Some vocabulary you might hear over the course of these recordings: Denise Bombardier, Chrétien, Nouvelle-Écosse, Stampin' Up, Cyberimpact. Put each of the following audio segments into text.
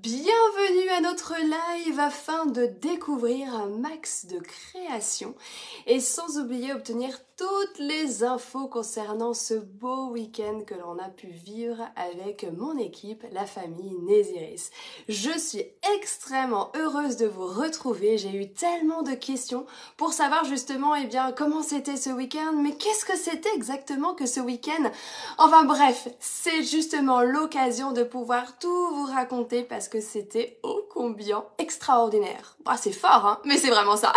Bienvenue à notre live afin de découvrir un max de créations et sans oublier obtenir toutes les infos concernant ce beau week-end que l'on a pu vivre avec mon équipe, la famille Nésiris. Je suis extrêmement heureuse de vous retrouver, j'ai eu tellement de questions pour savoir justement comment c'était ce week-end, mais qu'est-ce que c'était exactement que ce week-end? Enfin bref, c'est justement l'occasion de pouvoir tout vous raconter parce que c'était ô combien extraordinaire. Bah, c'est fort, hein, mais c'est vraiment ça.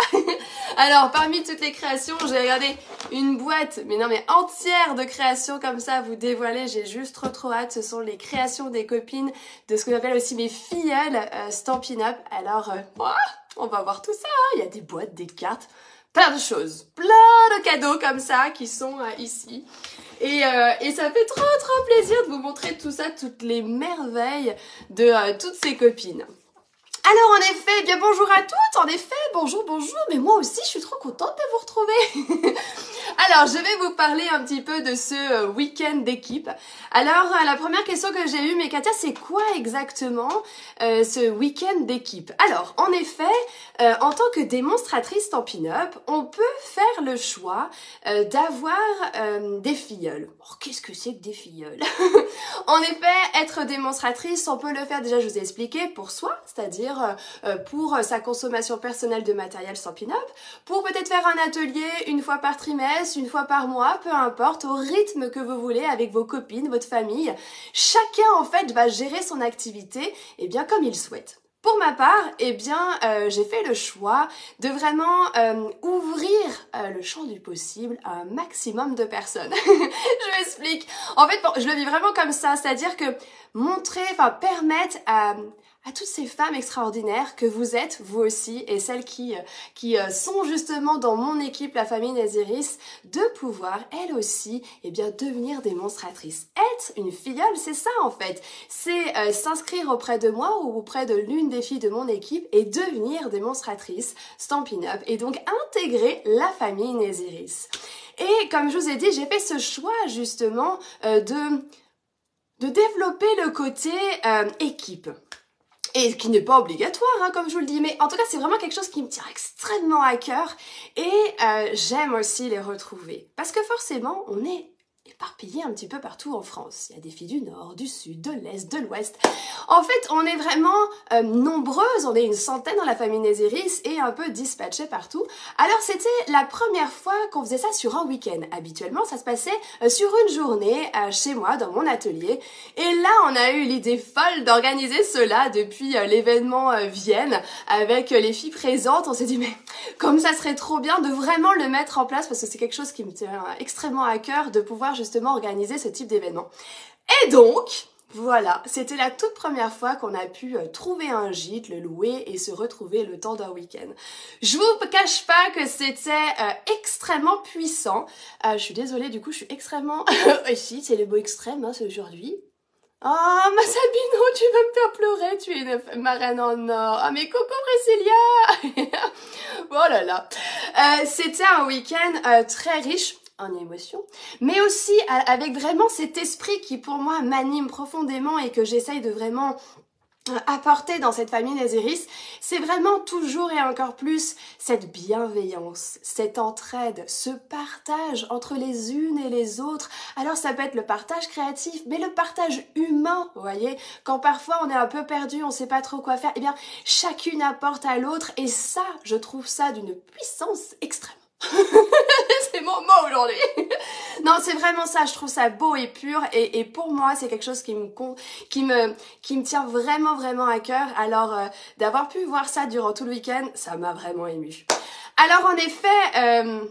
Alors, parmi toutes les créations, j'ai regardé une boîte, mais entière de créations comme ça à vous dévoiler. J'ai juste trop hâte. Ce sont les créations des copines de ce que j'appelle aussi mes fillettes Stampin' Up. Alors, on va voir tout ça. Il y a des boîtes, des cartes, plein de choses, plein de cadeaux comme ça qui sont ici. Et ça fait trop plaisir de vous montrer tout ça, toutes les merveilles de toutes ces copines. Alors en effet, bonjour à toutes, bonjour, mais moi aussi je suis trop contente de vous retrouver. Alors je vais vous parler un petit peu de ce week-end d'équipe. Alors la première question que j'ai eue, mais Katia, c'est quoi exactement ce week-end d'équipe? Alors en effet, en tant que démonstratrice Stampin' Up, on peut faire le choix d'avoir des filleuls. Oh, qu'est-ce que c'est que des filleuls? En effet, être démonstratrice, on peut le faire, déjà je vous ai expliqué, pour soi, c'est-à-dire pour sa consommation personnelle de matériel Stampin' Up, pour peut-être faire un atelier une fois par trimestre, une fois par mois, peu importe, au rythme que vous voulez, avec vos copines, votre famille. Chacun en fait va gérer son activité comme il souhaite. Pour ma part, j'ai fait le choix de vraiment ouvrir le champ du possible à un maximum de personnes. Je m'explique. En fait, je le vis vraiment comme ça, c'est-à-dire que montrer, permettre à toutes ces femmes extraordinaires que vous êtes, vous aussi, et celles qui sont justement dans mon équipe, la famille Nésiris, de pouvoir, elles aussi, devenir démonstratrices. Être une filleule, c'est ça en fait. C'est s'inscrire auprès de moi ou auprès de l'une des filles de mon équipe et devenir démonstratrice Stampin' Up et donc intégrer la famille Nésiris. Et comme je vous ai dit, j'ai fait ce choix justement de développer le côté équipe. Et qui n'est pas obligatoire, hein, comme je vous le dis, mais en tout cas c'est vraiment quelque chose qui me tient extrêmement à cœur et j'aime aussi les retrouver. Parce que forcément, on est éparpillés un petit peu partout en France. Il y a des filles du nord, du sud, de l'est, de l'ouest. En fait, on est vraiment nombreuses, on est 100aine dans la famille Nésiris et un peu dispatchées partout. Alors c'était la première fois qu'on faisait ça sur un week-end. Habituellement, ça se passait sur une journée chez moi, dans mon atelier. Et là, on a eu l'idée folle d'organiser cela depuis l'événement Vienne avec les filles présentes. On s'est dit, mais comme ça serait trop bien de vraiment le mettre en place parce que c'est quelque chose qui me tient extrêmement à cœur de pouvoir justement organiser ce type d'événement. Et donc, voilà, c'était la toute première fois qu'on a pu trouver un gîte, le louer et se retrouver le temps d'un week-end. Je vous cache pas que c'était extrêmement puissant. Je suis désolée, du coup, je suis extrêmement... Ici, c'est le mot extrême, hein, c'est aujourd'hui. Oh, ma Sabino, tu vas me faire pleurer, tu es une marraine en or. Ah, mais coucou Priscilla. Oh là là. C'était un week-end très riche en émotion, mais aussi avec vraiment cet esprit qui pour moi m'anime profondément et que j'essaye de vraiment apporter dans cette famille Nésiris, c'est vraiment toujours et encore plus cette bienveillance, cette entraide, ce partage entre les unes et les autres. Alors ça peut être le partage créatif, mais le partage humain, vous voyez, quand parfois on est un peu perdu, on sait pas trop quoi faire, chacune apporte à l'autre et ça, je trouve ça d'une puissance extrême. C'est mon mot aujourd'hui. Non, c'est vraiment ça, je trouve ça beau et pur et pour moi c'est quelque chose qui me tient vraiment à cœur. Alors d'avoir pu voir ça durant tout le week-end, ça m'a vraiment émue. Alors en effet,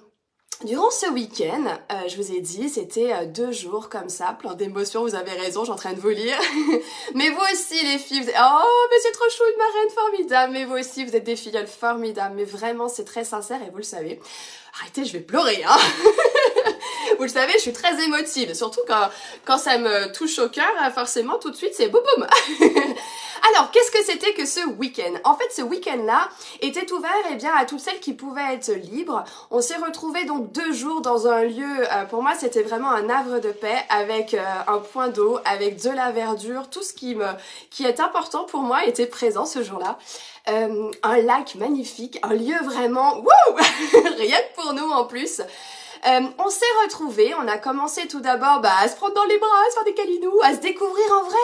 durant ce week-end, je vous ai dit, c'était 2 jours comme ça, plein d'émotions, vous avez raison, je suis en train de vous lire. Mais vous aussi les filles, vous êtes... oh mais c'est trop chou, une marraine formidable, mais vous aussi vous êtes des filleules formidables, mais vraiment c'est très sincère et vous le savez. Arrêtez, je vais pleurer, hein. Vous le savez, je suis très émotive, surtout quand ça me touche au cœur, forcément tout de suite c'est boum boum. Alors, qu'est-ce que c'était que ce week-end? En fait, ce week-end-là était ouvert eh bien, à toutes celles qui pouvaient être libres. On s'est retrouvés donc 2 jours dans un lieu, pour moi, c'était vraiment un havre de paix, avec un point d'eau, avec de la verdure, tout ce qui est important pour moi était présent ce jour-là. Un lac magnifique, un lieu vraiment, wouh, rien que pour nous en plus. On s'est retrouvés, on a commencé tout d'abord à se prendre dans les bras, à se faire des câlinous, à se découvrir en vrai.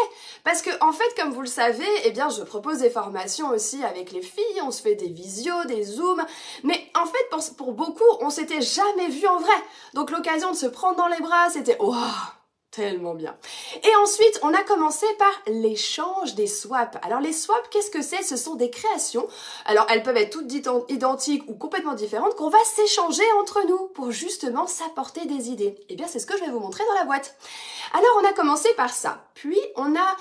Parce que en fait, comme vous le savez, eh bien, je propose des formations aussi avec les filles, on se fait des visios, des zooms. Mais en fait, pour beaucoup, on s'était jamais vu en vrai. Donc l'occasion de se prendre dans les bras, c'était waouh, tellement bien. Et ensuite, on a commencé par l'échange des swaps. Alors les swaps, qu'est-ce que c'est? Ce sont des créations. Alors elles peuvent être toutes identiques ou complètement différentes qu'on va s'échanger entre nous pour justement s'apporter des idées. Et bien c'est ce que je vais vous montrer dans la boîte. Alors on a commencé par ça. Puis on a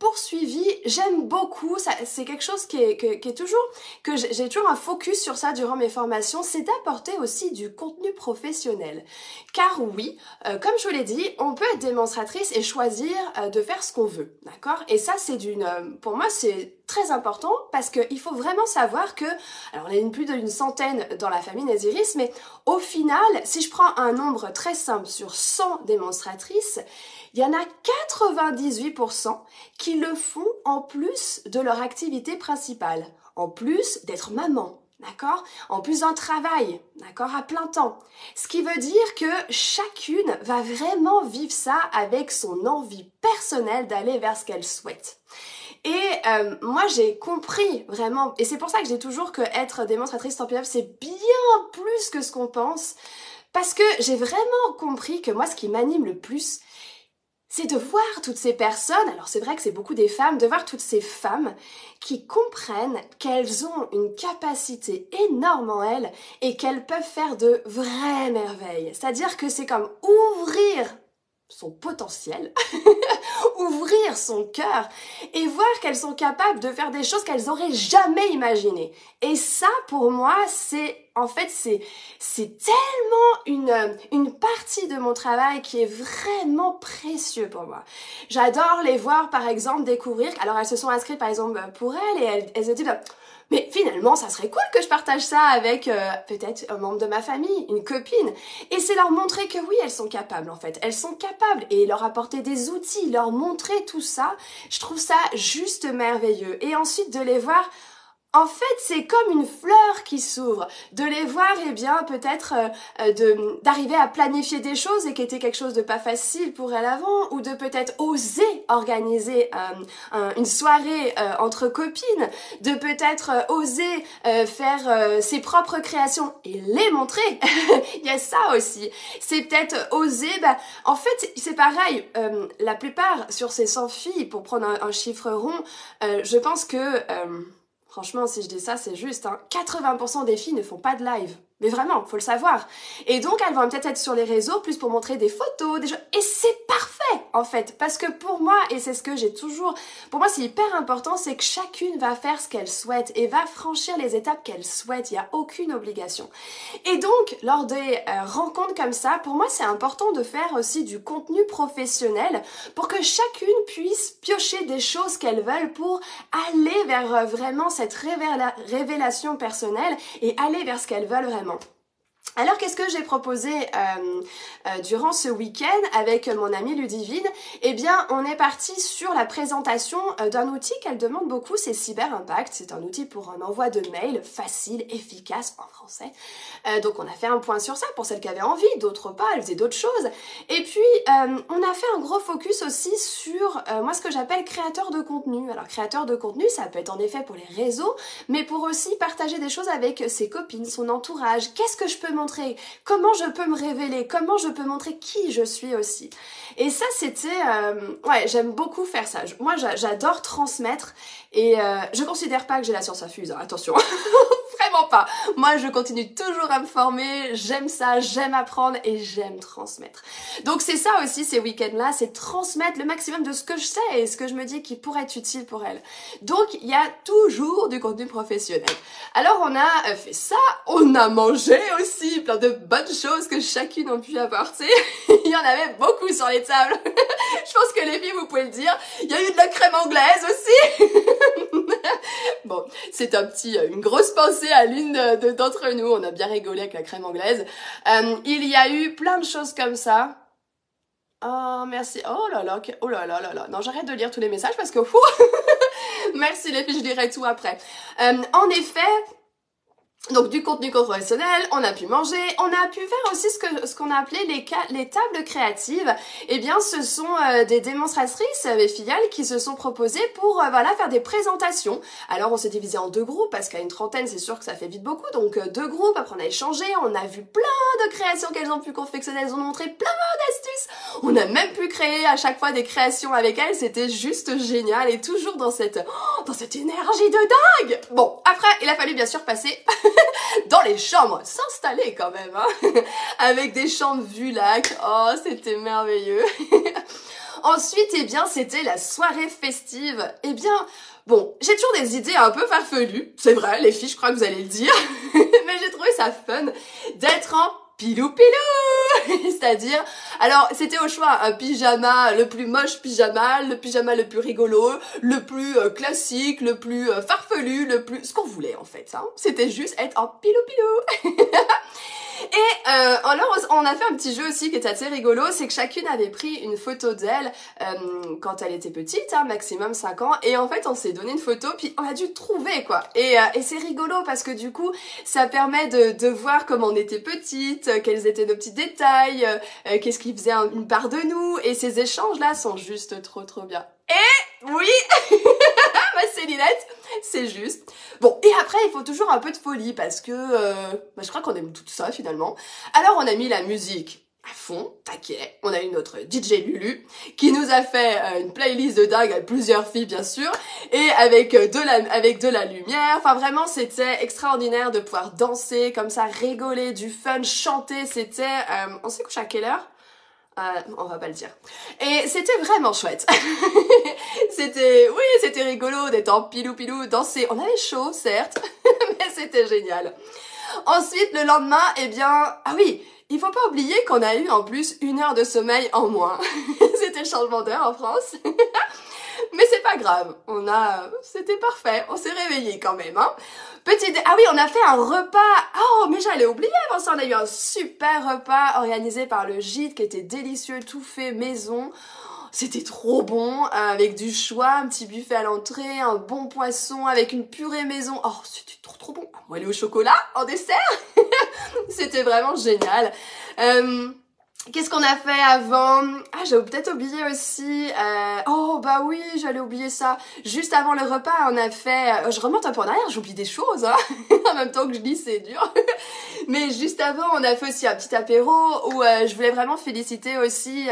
poursuivi. J'aime beaucoup. C'est quelque chose qui est toujours que j'ai toujours un focus sur ça durant mes formations. C'est d'apporter aussi du contenu professionnel. Car oui, comme je vous l'ai dit, on peut être démonstratrice et choisir de faire ce qu'on veut, d'accord? Et ça, c'est pour moi, c'est très important parce qu'il faut vraiment savoir que, alors on est plus d'une centaine dans la famille Naziris, mais au final, si je prends un nombre très simple sur 100 démonstratrices, il y en a 98% qui le font en plus de leur activité principale, en plus d'être maman. D'accord? En plus d'un travail, d'accord? À plein temps. Ce qui veut dire que chacune va vraiment vivre ça avec son envie personnelle d'aller vers ce qu'elle souhaite. Et moi j'ai compris vraiment, et c'est pour ça que j'ai toujours que être démonstratrice Stampin' Up, c'est bien plus que ce qu'on pense, parce que j'ai vraiment compris que moi ce qui m'anime le plus, c'est de voir toutes ces personnes, alors c'est vrai que c'est beaucoup des femmes, de voir toutes ces femmes qui comprennent qu'elles ont une capacité énorme en elles et qu'elles peuvent faire de vraies merveilles. C'est-à-dire que c'est comme ouvrir son potentiel, ouvrir son cœur et voir qu'elles sont capables de faire des choses qu'elles n'auraient jamais imaginées. Et ça, pour moi, c'est... En fait, c'est tellement une partie de mon travail qui est vraiment précieux pour moi. J'adore les voir, par exemple, découvrir. Alors, elles se sont inscrites, par exemple, pour elles, et elles se disent « Mais finalement, ça serait cool que je partage ça avec peut-être un membre de ma famille, une copine. » Et c'est leur montrer que oui, elles sont capables, en fait. Elles sont capables. Et leur apporter des outils, leur montrer tout ça, je trouve ça juste merveilleux. Et ensuite, de les voir... En fait, c'est comme une fleur qui s'ouvre. De les voir, eh bien, peut-être d'arriver à planifier des choses et qui était quelque chose de pas facile pour elle avant, ou de peut-être oser organiser une soirée entre copines, de peut-être oser faire ses propres créations et les montrer. Il y a ça aussi. C'est peut-être oser... en fait, c'est pareil. La plupart, sur ces 100 filles, pour prendre un chiffre rond, je pense que... Franchement, si je dis ça, c'est juste, hein. 80% des filles ne font pas de live. Mais vraiment, faut le savoir. Et donc, elles vont peut-être être sur les réseaux, plus pour montrer des photos, des choses. Et c'est parfait, en fait. Parce que pour moi, et c'est ce que j'ai toujours... Pour moi, c'est hyper important, c'est que chacune va faire ce qu'elle souhaite et va franchir les étapes qu'elle souhaite. Il n'y a aucune obligation. Et donc, lors des rencontres comme ça, pour moi, c'est important de faire aussi du contenu professionnel pour que chacune puisse piocher des choses qu'elles veulent pour aller vers vraiment cette révélation personnelle et aller vers ce qu'elles veulent vraiment. Alors qu'est-ce que j'ai proposé durant ce week-end avec mon amie Ludivine? Eh bien on est parti sur la présentation d'un outil qu'elle demande beaucoup, c'est Cyberimpact. C'est un outil pour un envoi de mail facile, efficace en français. Donc on a fait un point sur ça pour celles qui avaient envie, d'autres pas, elles faisaient d'autres choses. Et puis on a fait un gros focus aussi sur moi ce que j'appelle créateur de contenu. Alors créateur de contenu ça peut être en effet pour les réseaux, mais pour aussi partager des choses avec ses copines, son entourage. Qu'est-ce que je peux montrer, comment je peux me révéler, comment je peux montrer qui je suis aussi. Et ça, c'était... ouais, j'aime beaucoup faire ça. Moi, j'adore transmettre et je considère pas que j'ai la science infuse, hein, attention. Vraiment pas. Moi, je continue toujours à me former. J'aime ça, j'aime apprendre et j'aime transmettre. Donc, c'est ça aussi, ces week-ends-là, c'est transmettre le maximum de ce que je sais et ce que je me dis qui pourrait être utile pour elle. Donc, il y a toujours du contenu professionnel. Alors, on a fait ça, on a mangé aussi, plein de bonnes choses que chacune a pu apporter. Il y en avait beaucoup sur les tables. Je pense que les filles, vous pouvez le dire. Il y a eu de la crème anglaise aussi. Bon, c'est un petit, une grosse pensée à l'une d'entre nous. On a bien rigolé avec la crème anglaise. Il y a eu plein de choses comme ça. Oh, merci. Oh là là. Non, j'arrête de lire tous les messages parce que... Fou merci les filles, je lirai tout après. En effet... Donc du contenu correctionnel, on a pu manger, on a pu faire aussi ce qu'on a appelé les tables créatives. Eh bien, ce sont des démonstratrices, mes filiales, qui se sont proposées pour voilà, faire des présentations. Alors, on s'est divisé en deux groupes, parce qu'à une trentaine, c'est sûr que ça fait vite beaucoup. Donc, deux groupes, après on a échangé, on a vu plein de créations qu'elles ont pu confectionner, elles ont montré plein d'astuces. On a même pu créer à chaque fois des créations avec elles, c'était juste génial, et toujours dans cette énergie de dingue. Bon, après, il a fallu bien sûr passer... dans les chambres, s'installer quand même, hein, avec des chambres vues lac, oh c'était merveilleux. Ensuite, eh bien, c'était la soirée festive. Eh bien, bon, j'ai toujours des idées un peu farfelues, c'est vrai, les filles, je crois que vous allez le dire, mais j'ai trouvé ça fun d'être en... pilou-pilou. C'est-à-dire, alors c'était au choix un pyjama, le plus moche pyjama le plus rigolo, le plus classique, le plus farfelu, le plus... ce qu'on voulait en fait, hein. C'était juste être en pilou-pilou. Et alors on a fait un petit jeu aussi qui était assez rigolo, c'est que chacune avait pris une photo d'elle quand elle était petite, hein, maximum 5 ans, et en fait on s'est donné une photo, puis on a dû trouver quoi. Et c'est rigolo parce que du coup ça permet de voir comment on était petite, quels étaient nos petits détails, qu'est-ce qui faisait une part de nous, et ces échanges-là sont juste trop bien. Et oui ma Célinette, c'est juste. Bon, et après, il faut toujours un peu de folie parce que je crois qu'on aime tout ça finalement. Alors, on a mis la musique à fond, taquet. On a eu notre DJ Lulu qui nous a fait une playlist de dingue à plusieurs filles, bien sûr, et avec de la lumière. Enfin, vraiment, c'était extraordinaire de pouvoir danser comme ça, rigoler, du fun, chanter. C'était... on s'est couché à quelle heure ? On va pas le dire. Et c'était vraiment chouette. c'était rigolo d'être en pilou-pilou, danser. On avait chaud, certes, mais c'était génial. Ensuite, le lendemain, eh bien... Ah oui, il faut pas oublier qu'on a eu en plus 1 heure de sommeil en moins. C'était le changement d'heure en France. Mais c'est pas grave, c'était parfait, on s'est réveillés quand même, hein. Ah oui, on a fait un repas. Oh, mais j'allais oublier avant ça, on a eu un super repas organisé par le gîte qui était délicieux, tout fait maison. C'était trop bon, avec du choix, un petit buffet à l'entrée, un bon poisson avec une purée maison. Oh, c'était trop bon. Moelleux au chocolat en dessert. C'était vraiment génial. Qu'est-ce qu'on a fait avant? Ah, j'ai peut-être oublié aussi... Oh, bah oui, j'allais oublier ça. Juste avant le repas, on a fait... Je remonte un peu en arrière, j'oublie des choses, hein. En même temps que je lis, c'est dur. Mais juste avant, on a fait aussi un petit apéro où je voulais vraiment féliciter aussi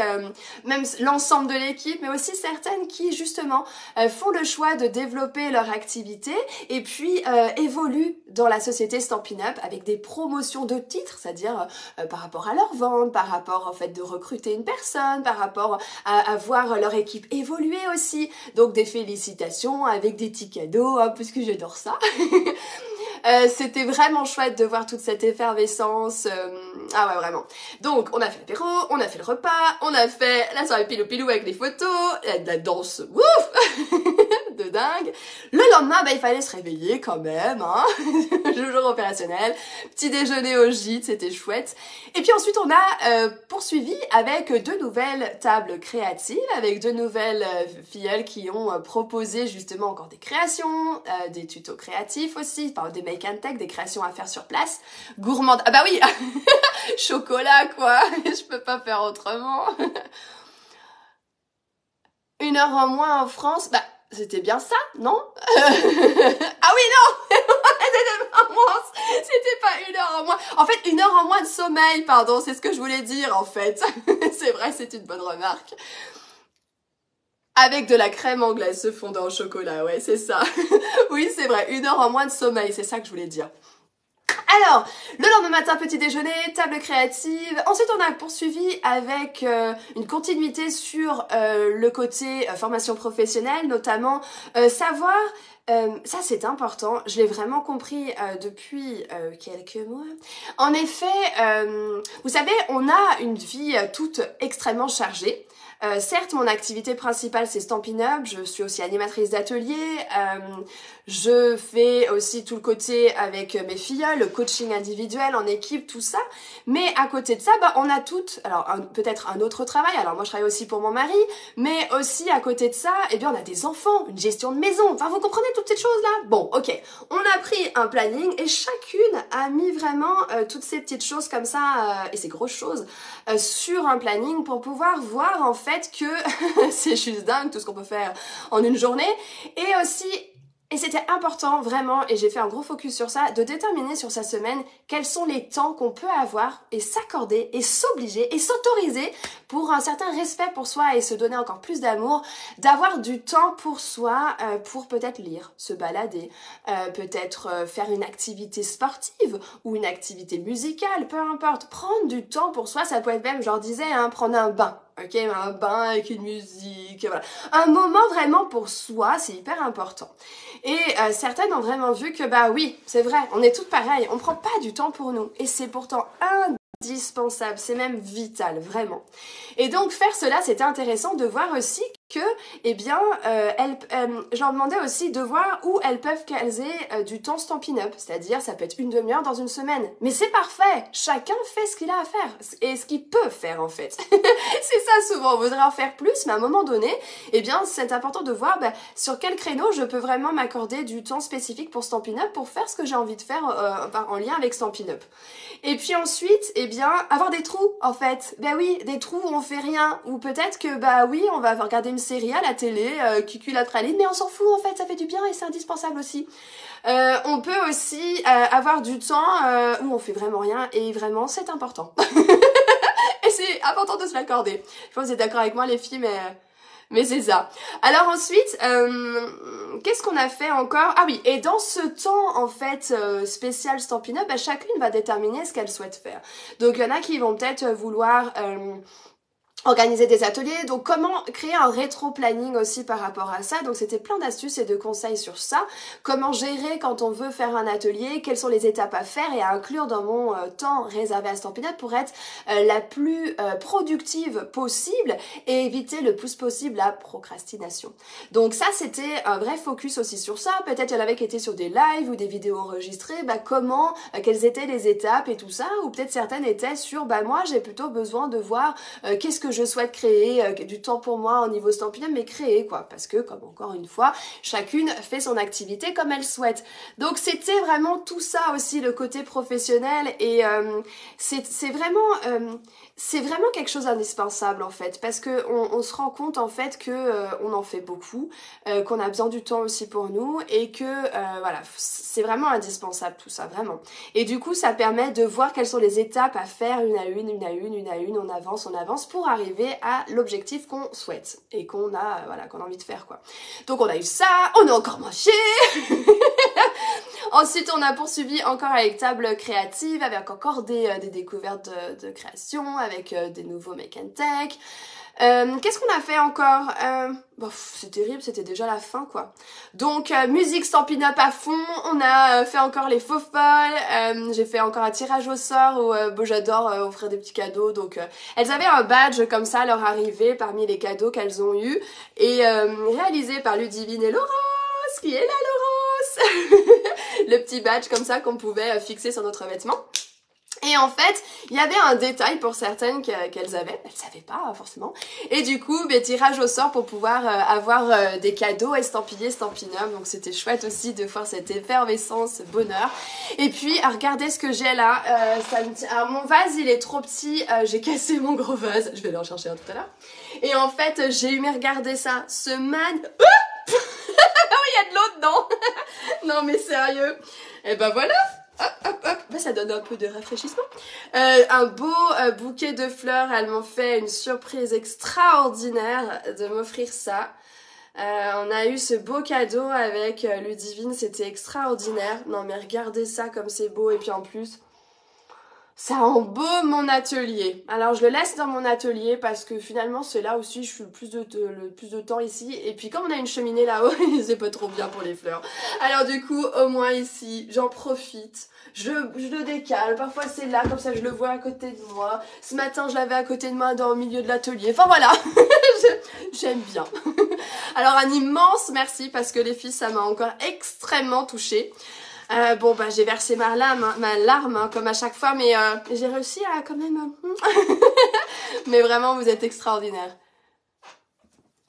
même l'ensemble de l'équipe, mais aussi certaines qui, justement, font le choix de développer leur activité et puis évoluent dans la société Stampin' Up avec des promotions de titres, c'est-à-dire par rapport à leur vente, par rapport en fait de recruter une personne, par rapport à voir leur équipe évoluer aussi. Donc des félicitations avec des petits cadeaux, hein, puisque j'adore ça. C'était vraiment chouette de voir toute cette effervescence. Ah ouais, vraiment. Donc, on a fait l'apéro, on a fait le repas, on a fait la soirée pilou-pilou avec les photos, la danse, ouf de dingue. Le lendemain, bah, il fallait se réveiller quand même, hein. Jour opérationnel, petit déjeuner au gîte, c'était chouette. Et puis ensuite, on a poursuivi avec 2 nouvelles tables créatives, avec 2 nouvelles filles qui ont proposé justement encore des créations, des tutos créatifs aussi, enfin, des make and tech, des créations à faire sur place, gourmande, ah bah oui, chocolat quoi, je peux pas faire autrement. 1 heure en moins en France, bah c'était bien ça, non? Ah oui, non. C'était pas 1 heure en moins. En fait, 1 heure en moins de sommeil, pardon, c'est ce que je voulais dire en fait. C'est vrai, c'est une bonne remarque. Avec de la crème anglaise se fondant au chocolat, ouais, c'est ça. Oui, c'est vrai, 1 heure en moins de sommeil, c'est ça que je voulais dire. Alors, le lendemain matin, petit déjeuner, table créative. Ensuite, on a poursuivi avec une continuité sur le côté formation professionnelle, notamment savoir... ça c'est important, je l'ai vraiment compris depuis quelques mois. En effet, vous savez, on a une vie toute extrêmement chargée. Certes, mon activité principale, c'est Stampin' Up. Je suis aussi animatrice d'atelier. Je fais aussi tout le côté avec mes filles, le coaching individuel, en équipe, tout ça. Mais à côté de ça, on a toutes, alors peut-être un autre travail. Alors moi, je travaille aussi pour mon mari, mais aussi à côté de ça, on a des enfants, une gestion de maison. Enfin, vous comprenez toutes ces choses-là? Bon, ok. On a pris un planning et chacune a mis vraiment toutes ces petites choses comme ça et ces grosses choses sur un planning pour pouvoir voir en fait que c'est juste dingue tout ce qu'on peut faire en une journée et aussi... Et c'était important vraiment, et j'ai fait un gros focus sur ça, de déterminer sur sa semaine quels sont les temps qu'on peut avoir et s'accorder et s'obliger et s'autoriser pour un certain respect pour soi et se donner encore plus d'amour, d'avoir du temps pour soi pour peut-être lire, se balader, peut-être faire une activité sportive ou une activité musicale, peu importe. Prendre du temps pour soi, ça peut être même, genre disais, prendre un bain. Ok, un bain avec une musique, voilà. Un moment vraiment pour soi, c'est hyper important. Et certaines ont vraiment vu que, oui, c'est vrai, on est toutes pareilles, on prend pas du temps pour nous. Et c'est pourtant indispensable, c'est même vital, vraiment. Et donc, faire cela, c'était intéressant de voir aussi que, je leur demandais aussi de voir où elles peuvent caser du temps Stampin' Up, c'est-à-dire ça peut être une demi-heure dans une semaine. Mais c'est parfait, chacun fait ce qu'il a à faire, et ce qu'il peut faire en fait. C'est ça souvent, on voudrait en faire plus, mais à un moment donné, c'est important de voir sur quel créneau je peux vraiment m'accorder du temps spécifique pour Stampin' Up, pour faire ce que j'ai envie de faire en lien avec Stampin' Up. Et puis ensuite, avoir des trous en fait. Oui, des trous où on fait rien, ou peut-être que, oui, on va regarder une série à la télé qui cul la praline, mais on s'en fout en fait, ça fait du bien et c'est indispensable aussi. On peut aussi avoir du temps où on fait vraiment rien et vraiment c'est important. Et c'est important de se l'accorder. Je pense que vous êtes d'accord avec moi les filles, mais c'est ça. Alors ensuite, qu'est-ce qu'on a fait encore? Ah oui, et dans ce temps en fait spécial Stampin' Up, chacune va déterminer ce qu'elle souhaite faire. Donc il y en a qui vont peut-être vouloir... organiser des ateliers, donc comment créer un rétro-planning aussi par rapport à ça, donc c'était plein d'astuces et de conseils sur ça, comment gérer quand on veut faire un atelier, quelles sont les étapes à faire et à inclure dans mon temps réservé à Stampin' Up pour être la plus productive possible et éviter le plus possible la procrastination. Donc ça c'était un vrai focus aussi sur ça, peut-être il y en avait qui étaient sur des lives ou des vidéos enregistrées, comment, quelles étaient les étapes et tout ça, ou peut-être certaines étaient sur, moi j'ai plutôt besoin de voir qu'est-ce que je souhaite créer, du temps pour moi au niveau Stampin' Up, mais créer quoi, parce que comme encore une fois, chacune fait son activité comme elle souhaite. Donc c'était vraiment tout ça aussi, le côté professionnel, et c'est vraiment quelque chose d'indispensable en fait, parce que on se rend compte en fait que on en fait beaucoup, qu'on a besoin du temps aussi pour nous, et que voilà, c'est vraiment indispensable tout ça, vraiment. Et du coup ça permet de voir quelles sont les étapes à faire, une à une, on avance pour arriver à l'objectif qu'on souhaite et qu'on a, qu'on a envie de faire quoi. Donc on a eu ça, on a encore mangé. Ensuite on a poursuivi encore avec table créative, avec encore des découvertes de création, avec des nouveaux make and tech. Qu'est-ce qu'on a fait encore? C'est terrible, c'était déjà la fin quoi. Donc musique Stampin' Up à fond, on a fait encore les faux folles, j'ai fait encore un tirage au sort où j'adore offrir des petits cadeaux, donc elles avaient un badge comme ça à leur arrivée parmi les cadeaux qu'elles ont eu, et réalisé par Ludivine et Laurence, qui est là Laurence. Le petit badge comme ça qu'on pouvait fixer sur notre vêtement. Et en fait, il y avait un détail pour certaines qu'elles avaient, elles savaient pas forcément. Et du coup, tirage au sort pour pouvoir avoir des cadeaux estampillés, Stampin' Up. Donc c'était chouette aussi de voir cette effervescence, bonheur. Et puis, regardez ce que j'ai là. Mon vase, il est trop petit. J'ai cassé mon gros vase. Je vais aller en chercher un tout à l'heure. Et en fait, j'ai aimé regarder ça. Oh, il y a de l'eau dedans. Non mais sérieux. Et voilà. Hop, hop, hop, ça donne un peu de rafraîchissement. Un beau bouquet de fleurs, elles m'ont fait une surprise extraordinaire de m'offrir ça. On a eu ce beau cadeau avec Ludivine, c'était extraordinaire. Non mais regardez ça comme c'est beau, et puis en plus, Ça embaume mon atelier. Alors je le laisse dans mon atelier parce que finalement c'est là aussi je suis le plus de temps ici. Et puis comme on a une cheminée là-haut, c'est pas trop bien pour les fleurs. Alors du coup au moins ici j'en profite. Je le décale. Parfois c'est là comme ça je le vois à côté de moi. Ce matin je l'avais à côté de moi dans au milieu de l'atelier. Enfin voilà, j'aime bien. Alors un immense merci parce que les filles ça m'a encore extrêmement touchée. Bon bah j'ai versé ma larme hein, comme à chaque fois, mais j'ai réussi à quand même. Mais vraiment vous êtes extraordinaires.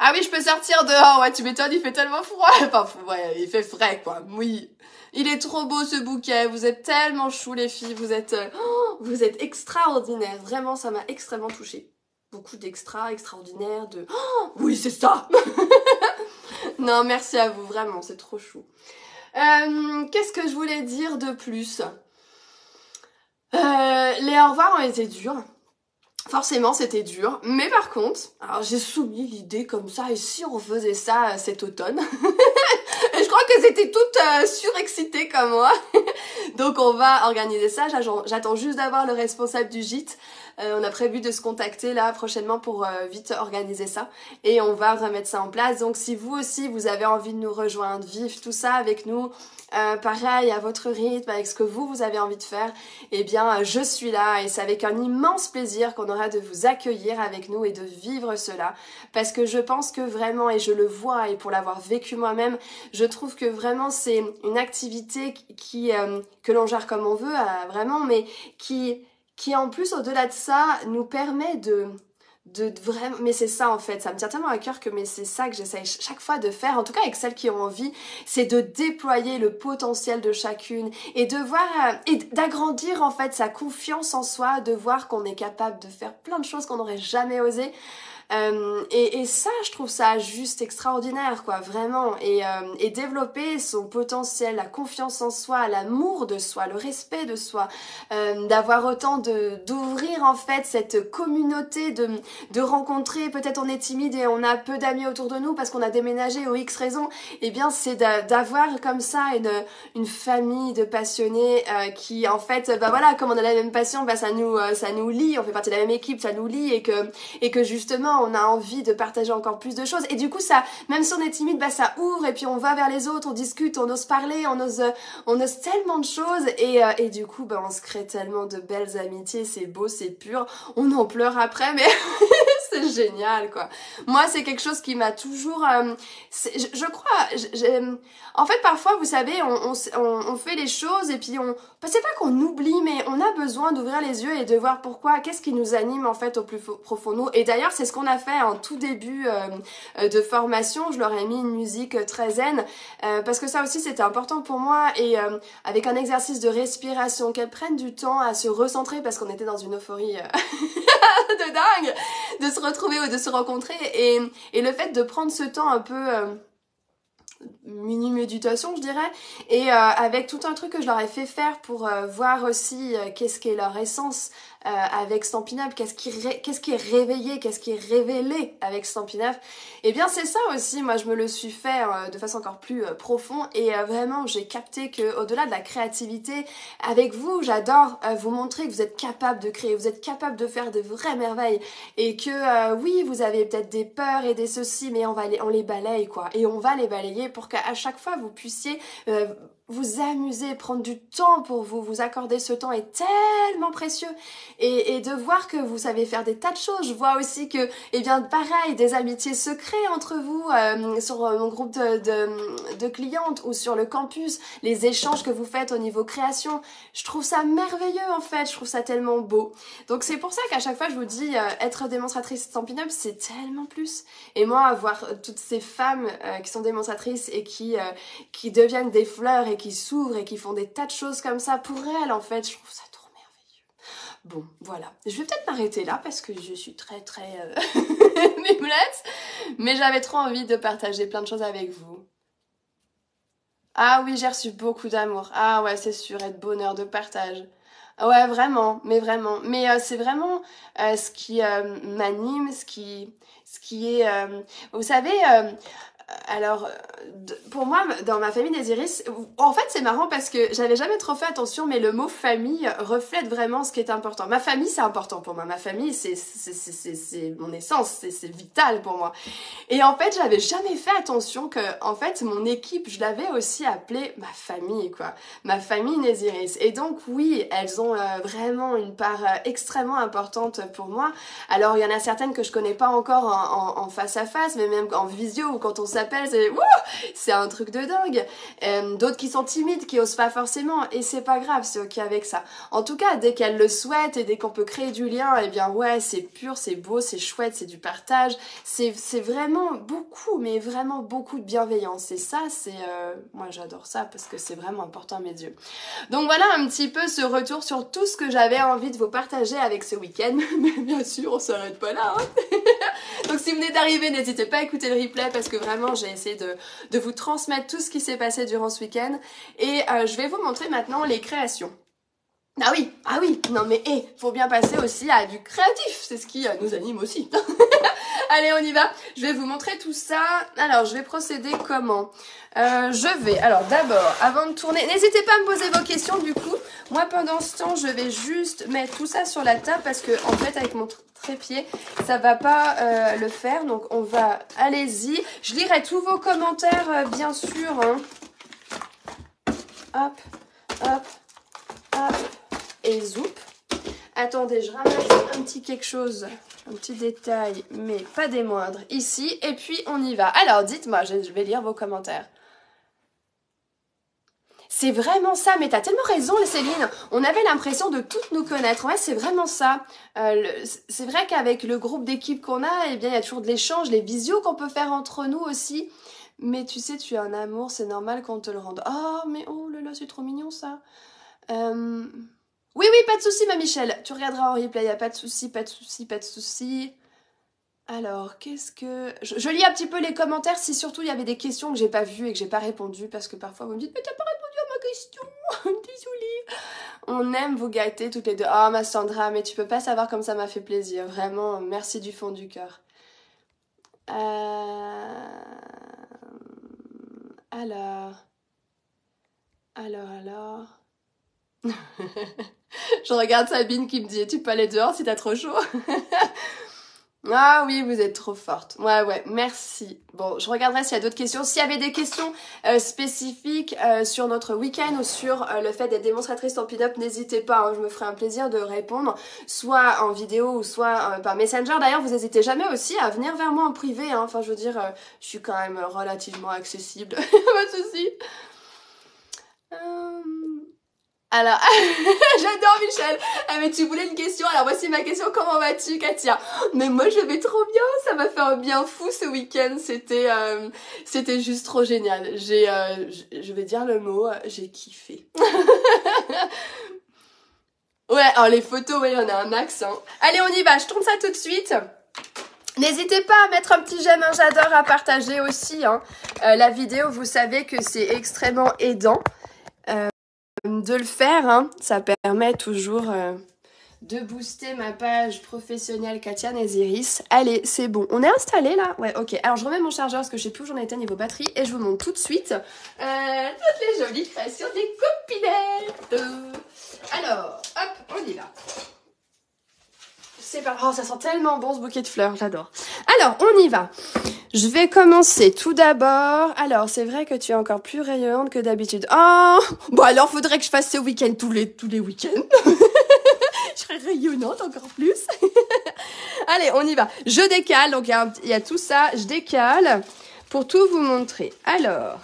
Ah oui je peux sortir dehors, ouais tu m'étonnes il fait tellement froid, enfin ouais, il fait frais quoi, oui. Il est trop beau ce bouquet, vous êtes tellement chou les filles, vous êtes extraordinaires, vraiment ça m'a extrêmement touchée. Beaucoup d'extra, extraordinaire, de oh, oui c'est ça. Non merci à vous vraiment c'est trop chou. Qu'est-ce que je voulais dire de plus? Les au revoir ont été durs. Forcément, c'était dur. Mais par contre, alors j'ai soumis l'idée comme ça. Et si on refaisait ça cet automne? Et je crois qu'elles étaient toutes surexcitées comme moi. Donc on va organiser ça. J'attends juste d'avoir le responsable du gîte. On a prévu de se contacter là prochainement pour vite organiser ça. Et on va remettre ça en place. Donc si vous aussi, vous avez envie de nous rejoindre, vivre tout ça avec nous, pareil, à votre rythme, avec ce que vous avez envie de faire, eh bien je suis là. Et c'est avec un immense plaisir qu'on aura de vous accueillir avec nous et de vivre cela. Parce que je pense que vraiment, et je le vois, et pour l'avoir vécu moi-même, je trouve que vraiment c'est une activité qui, que l'on gère comme on veut, vraiment, mais qui en plus au-delà de ça nous permet de vraiment, mais c'est ça en fait, ça me tient tellement à cœur que mais c'est ça que j'essaye chaque fois de faire, en tout cas avec celles qui ont envie, c'est de déployer le potentiel de chacune et de voir, et d'agrandir en fait sa confiance en soi, de voir qu'on est capable de faire plein de choses qu'on n'aurait jamais osé. Et ça je trouve ça juste extraordinaire quoi, vraiment, et développer son potentiel, la confiance en soi, l'amour de soi, le respect de soi, d'avoir autant d'ouvrir en fait cette communauté, de rencontrer, peut-être on est timide et on a peu d'amis autour de nous parce qu'on a déménagé aux X raisons, et bien c'est d'avoir comme ça une famille de passionnés qui en fait, bah voilà, comme on a la même passion, bah ça nous lie, on fait partie de la même équipe, ça nous lie, et que justement on a envie de partager encore plus de choses, et du coup ça, même si on est timide, bah ça ouvre et puis on va vers les autres, on discute, on ose parler, on ose tellement de choses, et du coup bah on se crée tellement de belles amitiés, c'est beau, c'est pur, on en pleure après mais c'est génial quoi. Moi c'est quelque chose qui m'a toujours je crois, en fait parfois vous savez on fait les choses et puis on, bah, c'est pas qu'on oublie mais on a besoin d'ouvrir les yeux et de voir pourquoi, qu'est-ce qui nous anime en fait au plus profond nous, et d'ailleurs c'est ce qu'on a fait en tout début de formation, je leur ai mis une musique très zen, parce que ça aussi c'était important pour moi, et avec un exercice de respiration, qu'elles prennent du temps à se recentrer, parce qu'on était dans une euphorie de dingue, de se retrouver ou de se rencontrer, et le fait de prendre ce temps un peu mini méditation je dirais, et avec tout un truc que je leur ai fait faire pour voir aussi qu'est-ce qu'est leur essence avec Stampin' Up, qu'est-ce qui est réveillé, qu'est-ce qui est révélé avec Stampin' Up, et bien c'est ça aussi, moi je me le suis fait de façon encore plus profonde, et vraiment j'ai capté que au-delà de la créativité, avec vous j'adore vous montrer que vous êtes capable de créer, vous êtes capable de faire de vraies merveilles, et que oui vous avez peut-être des peurs et des soucis, mais on les balaye quoi, et on va les balayer pour qu'à chaque fois vous puissiez vous amuser, prendre du temps pour vous, vous accorder ce temps est tellement précieux, et de voir que vous savez faire des tas de choses. Je vois aussi que, eh bien pareil, des amitiés se créent entre vous, sur mon groupe de clientes ou sur le campus, les échanges que vous faites au niveau création, je trouve ça merveilleux en fait, je trouve ça tellement beau. Donc c'est pour ça qu'à chaque fois je vous dis, être démonstratrice Stampin' Up c'est tellement plus. Et moi voir toutes ces femmes qui sont démonstratrices et qui deviennent des fleurs et qui s'ouvrent et qui font des tas de choses comme ça pour elles en fait, je trouve ça trop merveilleux. Bon voilà, je vais peut-être m'arrêter là parce que je suis très mimelette, mais j'avais trop envie de partager plein de choses avec vous. Ah oui j'ai reçu beaucoup d'amour, ah ouais c'est sûr, et de bonheur, de partage. Ouais, vraiment. Mais c'est vraiment ce qui m'anime, ce qui est... vous savez, Alors, pour moi, dans ma famille des iris, en fait c'est marrant parce que j'avais jamais trop fait attention, mais le mot famille reflète vraiment ce qui est important. Ma famille, c'est important pour moi, ma famille c'est mon essence, c'est vital pour moi. Et en fait j'avais jamais fait attention que en fait mon équipe, je l'avais aussi appelée ma famille quoi, ma famille des iris. Et donc oui, elles ont vraiment une part extrêmement importante pour moi. Alors il y en a certaines que je connais pas encore en face à face, mais même en visio ou quand on s'appelle, c'est un truc de dingue. D'autres qui sont timides, qui osent pas forcément, et c'est pas grave, c'est ok avec ça. En tout cas, dès qu'elles le souhaitent et dès qu'on peut créer du lien, et eh bien ouais, c'est pur, c'est beau, c'est chouette, c'est du partage, c'est vraiment beaucoup, mais vraiment beaucoup de bienveillance. Et ça, c'est moi j'adore ça parce que c'est vraiment important à mes yeux. Donc voilà un petit peu ce retour sur tout ce que j'avais envie de vous partager avec ce week-end. Mais bien sûr, on s'arrête pas là. Hein. Donc si vous venez d'arriver, n'hésitez pas à écouter le replay parce que vraiment j'ai essayé de vous transmettre tout ce qui s'est passé durant ce week-end. Et je vais vous montrer maintenant les créations. Ah oui, non mais faut bien passer aussi à du créatif, c'est ce qui nous anime aussi. Allez, on y va, je vais vous montrer tout ça. Alors, je vais procéder comment? Alors d'abord, avant de tourner, n'hésitez pas à me poser vos questions du coup. Moi, pendant ce temps, je vais juste mettre tout ça sur la table parce que, en fait, avec mon trépied, ça va pas le faire. Donc, on va... Allez-y, je lirai tous vos commentaires, bien sûr. Hein. Hop, hop, hop. Et zoup. Attendez, je ramasse un petit quelque chose, un petit détail, mais pas des moindres, ici, et puis on y va. Alors, dites-moi, je vais lire vos commentaires. C'est vraiment ça, mais t'as tellement raison, Céline. On avait l'impression de toutes nous connaître. Ouais, c'est vraiment ça. C'est vrai qu'avec le groupe d'équipe qu'on a, eh bien, il y a toujours de l'échange, les visios qu'on peut faire entre nous aussi. Mais tu sais, tu as un amour, c'est normal qu'on te le rende. Oh, mais oh là là, c'est trop mignon ça. Oui, oui, pas de souci, ma Michelle. Tu regarderas en replay, y a pas de souci, pas de souci, pas de souci. Alors, qu'est-ce que... Je lis un petit peu les commentaires, si surtout il y avait des questions que j'ai pas vues et que j'ai pas répondu, parce que parfois vous me dites « Mais t'as pas répondu à ma question !» Désolée. On aime vous gâter toutes les deux. Oh, ma Sandra, mais tu peux pas savoir comme ça m'a fait plaisir. Vraiment, merci du fond du cœur. Alors... Je regarde Sabine qui me dit tu peux aller dehors si t'as trop chaud. Ah oui, vous êtes trop forte. Ouais, merci. Bon, je regarderai s'il y a d'autres questions. S'il y avait des questions spécifiques sur notre week-end ou sur le fait d'être démonstratrice Stampin' Up, n'hésitez pas, hein, je me ferai un plaisir de répondre, soit en vidéo ou soit par Messenger. D'ailleurs, vous n'hésitez jamais aussi à venir vers moi en privé. Hein. Enfin, je veux dire, je suis quand même relativement accessible. Pas de souci. Alors, j'adore Michel. Ah, mais tu voulais une question. Alors voici ma question. Comment vas-tu, Katia? Mais moi je vais trop bien. Ça m'a fait un bien fou ce week-end. C'était juste trop génial. Je vais dire le mot. J'ai kiffé. Ouais. Alors les photos, ouais, on a un max. Hein. Allez, on y va. Je tourne ça tout de suite. N'hésitez pas à mettre un petit j'aime, hein, j'adore, à partager aussi. Hein. La vidéo, vous savez que c'est extrêmement aidant. De le faire, hein, ça permet toujours de booster ma page professionnelle Katia Nésiris. Allez, c'est bon. On est installé là? Ouais, ok. Alors, je remets mon chargeur parce que je sais plus où j'en étais niveau batterie et je vous montre tout de suite toutes les jolies créations des copinettes. Alors, hop, on y va. C'est pas... Oh, ça sent tellement bon ce bouquet de fleurs, j'adore. Alors, on y va. Je vais commencer tout d'abord. Alors, c'est vrai que tu es encore plus rayonnante que d'habitude. Oh, bon alors, faudrait que je fasse ce week-end tous les week-ends. Je serais rayonnante encore plus. Allez, on y va. Je décale, donc il y a tout ça. Je décale pour tout vous montrer. Alors,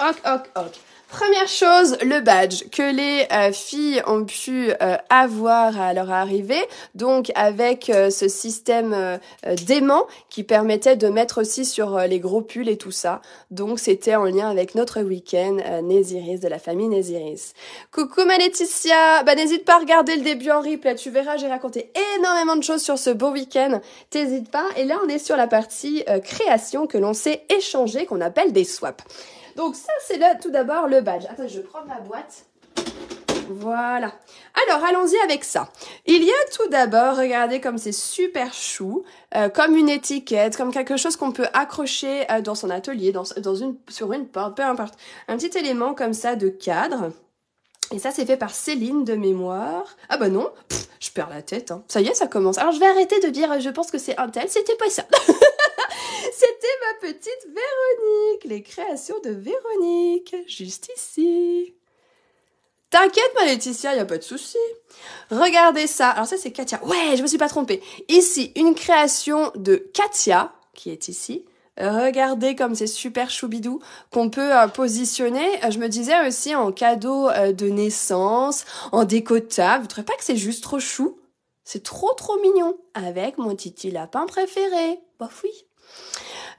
hoc, hoc, hoc. Première chose, le badge que les filles ont pu avoir à leur arrivée, donc avec ce système d'aimant qui permettait de mettre aussi sur les gros pulls et tout ça. Donc c'était en lien avec notre week-end Nésiris, de la famille Nésiris. Coucou ma Laetitia, bah, n'hésite pas à regarder le début en replay, tu verras, j'ai raconté énormément de choses sur ce beau week-end, t'hésites pas. Et là on est sur la partie création que l'on s'est échangée, qu'on appelle des swaps. Donc ça, c'est là tout d'abord le badge. Attends, je prends ma boîte. Voilà. Alors, allons-y avec ça. Il y a tout d'abord, regardez comme c'est super chou, comme une étiquette, comme quelque chose qu'on peut accrocher dans son atelier, sur une porte, peu importe. Un petit élément comme ça de cadre. Et ça, c'est fait par Céline de mémoire. Ah bah non, je perds la tête. Hein. Ça y est, ça commence. Alors, je vais arrêter de dire je pense que c'est un tel. C'était pas ça. C'était ma petite Véronique. Les créations de Véronique. Juste ici. T'inquiète, ma Laetitia, y a pas de souci. Regardez ça. Alors ça, c'est Katia. Ouais, je me suis pas trompée. Ici, une création de Katia, qui est ici. Regardez comme c'est super choubidou qu'on peut positionner. Je me disais aussi en cadeau de naissance, en décota. Vous trouvez pas que c'est juste trop chou? C'est trop trop mignon. Avec mon titi lapin préféré. Bah oui.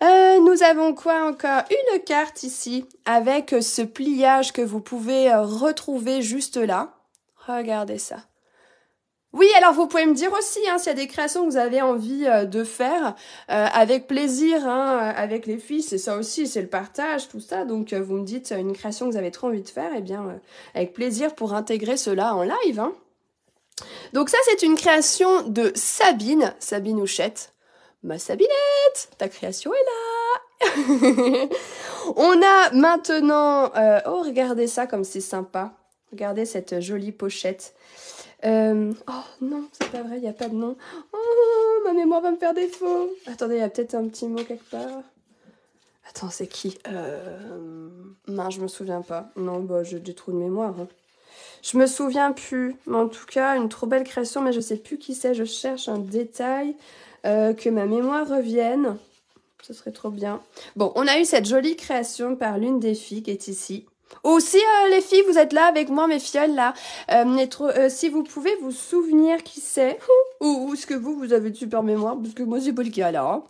Nous avons quoi encore? Une carte ici avec ce pliage que vous pouvez retrouver juste là. Regardez ça. Oui, alors vous pouvez me dire aussi hein, s'il y a des créations que vous avez envie de faire avec plaisir hein, avec les filles, c'est ça aussi, c'est le partage, tout ça. Donc vous me dites une création que vous avez trop envie de faire, et eh bien avec plaisir pour intégrer cela en live. Hein. Donc ça c'est une création de Sabine, Sabine Houchette. Ma Sabinette, ta création est là. On a maintenant, oh regardez ça comme c'est sympa, regardez cette jolie pochette. Oh non, c'est pas vrai, il n'y a pas de nom. Oh, ma mémoire va me faire défaut. Attendez, il y a peut-être un petit mot quelque part. Attends, c'est qui? Non, je me souviens pas. Non, bah, j'ai des trous de mémoire. Hein. Je me souviens plus. Mais en tout cas, une trop belle création, mais je sais plus qui c'est. Je cherche un détail, que ma mémoire revienne. Ce serait trop bien. Bon, on a eu cette jolie création par l'une des filles qui est ici. Aussi, les filles, vous êtes là avec moi, mes fioles, là. Si vous pouvez vous souvenir qui c'est, ou est-ce que vous avez de super mémoire, parce que moi, j'ai pas le cas, là. Hein.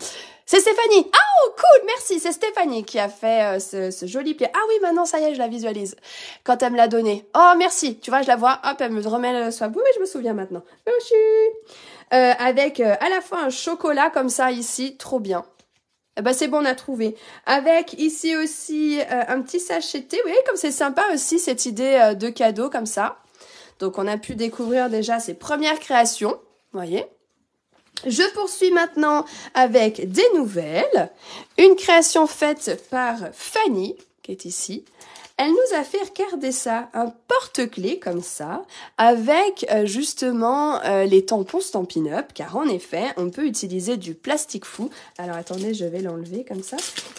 C'est Stéphanie. Oh, cool, merci. C'est Stéphanie qui a fait ce joli pliage. Ah oui, maintenant, ça y est, je la visualise. Quand elle me l'a donné. Oh, merci. Tu vois, je la vois. Hop, elle me remet le soin. Oui, je me souviens maintenant. Avec à la fois un chocolat comme ça, ici. Trop bien. Bah c'est bon, on a trouvé. Avec ici aussi un petit sachet de thé. Vous voyez comme c'est sympa aussi cette idée de cadeau comme ça. Donc on a pu découvrir déjà ses premières créations. Vous voyez. Je poursuis maintenant avec des nouvelles. Une création faite par Fanny qui est ici. Elle nous a fait regarder ça, un porte-clés comme ça, avec justement les tampons Stampin' Up, car en effet, on peut utiliser du plastique fou. Alors attendez, je vais l'enlever comme ça.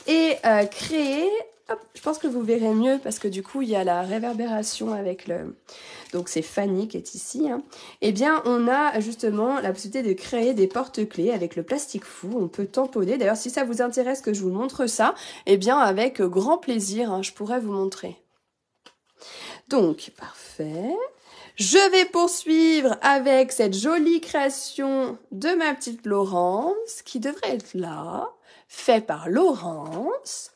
Et créer, hop, je pense que vous verrez mieux, parce que du coup, il y a la réverbération avec le... Donc c'est Fanny qui est ici. Hein. Eh bien, on a justement la possibilité de créer des porte-clés avec le plastique fou. On peut tamponner. D'ailleurs, si ça vous intéresse que je vous montre ça, eh bien, avec grand plaisir, hein, je pourrais vous montrer. Donc, parfait. Je vais poursuivre avec cette jolie création de ma petite Laurence, qui devrait être là, fait par Laurence.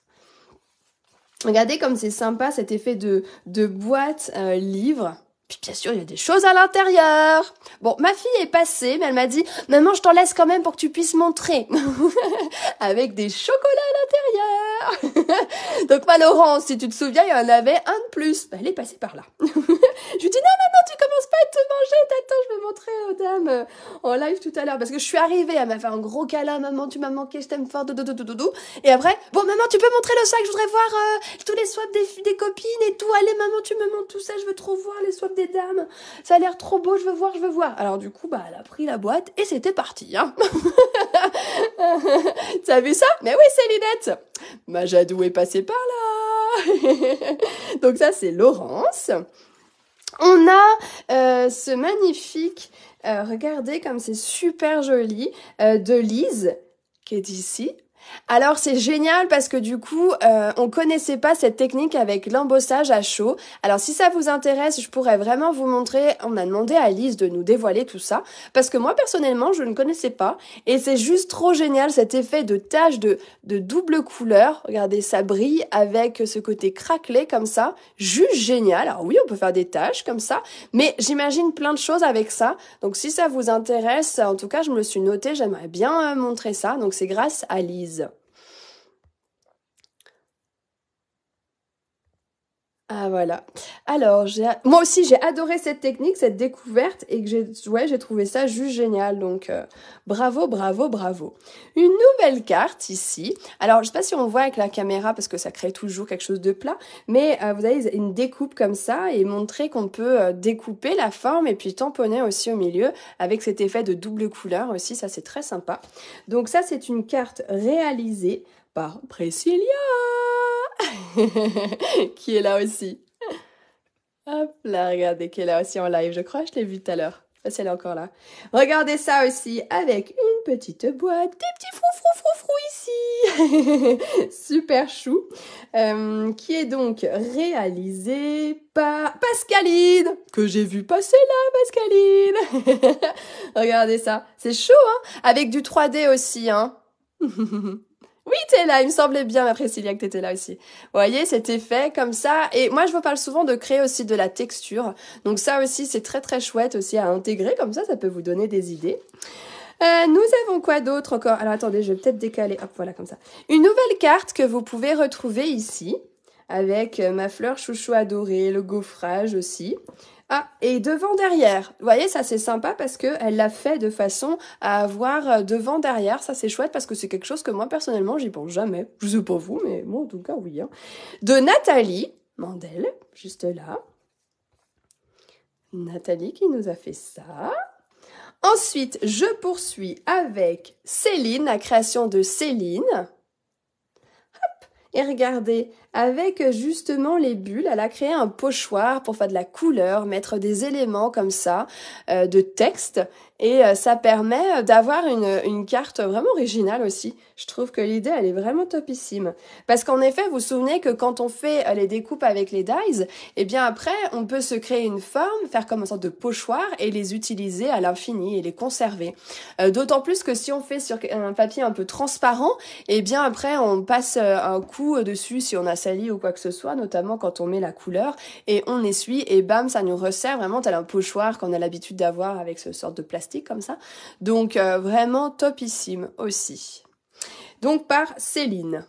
Regardez comme c'est sympa cet effet de boîte livre. Puis bien sûr, il y a des choses à l'intérieur. Bon, ma fille est passée, mais elle m'a dit « Maman, je t'en laisse quand même pour que tu puisses montrer. » Avec des chocolats à l'intérieur. Donc, ma Laurence, si tu te souviens, il y en avait un de plus. Ben, elle est passée par là. Je lui dis « Non, maman, tu commences pas à tout manger. T'attends, je vais montrer aux dames en live tout à l'heure. » Parce que je suis arrivée, elle m'a fait un gros câlin. « Maman, tu m'as manqué, je t'aime fort. » Et après, « Bon, maman, tu peux montrer le sac. Je voudrais voir tous les swaps des copines et tout. Allez, maman, tu me montres tout ça. Je veux trop voir les swaps des dames, ça a l'air trop beau, je veux voir, je veux voir. » Alors du coup, bah, elle a pris la boîte et c'était parti. Hein. T'as vu ça? Mais oui, c'est Linette. Ma Jadou est passée par là. Donc ça, c'est Laurence. On a ce magnifique, regardez comme c'est super joli, de Lise, qui est ici. Alors c'est génial parce que du coup on connaissait pas cette technique avec l'embossage à chaud. Alors si ça vous intéresse, je pourrais vraiment vous montrer. On a demandé à Lise de nous dévoiler tout ça parce que moi personnellement je ne connaissais pas et c'est juste trop génial cet effet de tache de double couleur. Regardez, ça brille avec ce côté craquelé comme ça, juste génial. Alors oui, on peut faire des taches comme ça, mais j'imagine plein de choses avec ça. Donc si ça vous intéresse, en tout cas je me le suis noté, j'aimerais bien montrer ça. Donc c'est grâce à Lise. Ah voilà. Alors, moi aussi, j'ai adoré cette technique, cette découverte, et que j'ai trouvé ça juste génial. Donc, bravo, bravo, bravo. Une nouvelle carte ici. Alors, je sais pas si on voit avec la caméra, parce que ça crée toujours quelque chose de plat, mais vous avez une découpe comme ça, et montrer qu'on peut découper la forme, et puis tamponner aussi au milieu, avec cet effet de double couleur aussi, ça c'est très sympa. Donc ça, c'est une carte réalisée par Priscilla qui est là aussi. Hop là, regardez, qui est là aussi en live. Je crois que je l'ai vue tout à l'heure. Parce qu'elle est encore là. Regardez ça aussi avec une petite boîte. Des petits froufrous ici. Super chou. Qui est donc réalisé par Pascaline. Que j'ai vu passer là, Pascaline. Regardez ça. C'est chaud, hein? Avec du 3D aussi, hein? Oui, t'es là, il me semblait bien, ma Priscilla, que t'étais là aussi. Vous voyez, cet effet comme ça. Et moi, je vous parle souvent de créer aussi de la texture. Donc ça aussi, c'est très très chouette aussi à intégrer. Comme ça, ça peut vous donner des idées. Nous avons quoi d'autre encore? Alors attendez, je vais peut-être décaler. Hop, voilà, comme ça. Une nouvelle carte que vous pouvez retrouver ici. Avec ma fleur chouchou adorée, le gaufrage aussi. Ah, et devant derrière. Vous voyez, ça c'est sympa parce que elle l'a fait de façon à avoir devant derrière. Ça c'est chouette parce que c'est quelque chose que moi personnellement j'y pense jamais. Je sais pas vous, mais moi en tout cas oui. Hein. De Nathalie Mandel, juste là. Nathalie qui nous a fait ça. Ensuite, je poursuis avec Céline, la création de Céline. Hop, et regardez. Avec justement les bulles, elle a créé un pochoir pour faire de la couleur, mettre des éléments comme ça de texte, et ça permet d'avoir une carte vraiment originale aussi. Je trouve que l'idée, elle est vraiment topissime. Parce qu'en effet, vous vous souvenez que quand on fait les découpes avec les dies, eh bien après, on peut se créer une forme, faire comme une sorte de pochoir et les utiliser à l'infini et les conserver. D'autant plus que si on fait sur un papier un peu transparent, eh bien après, on passe un coup dessus si on a sali ou quoi que ce soit, notamment quand on met la couleur et on essuie et bam, ça nous resserre vraiment tel un pochoir qu'on a l'habitude d'avoir avec ce sorte de plastique comme ça. Donc vraiment topissime aussi. Donc par Céline.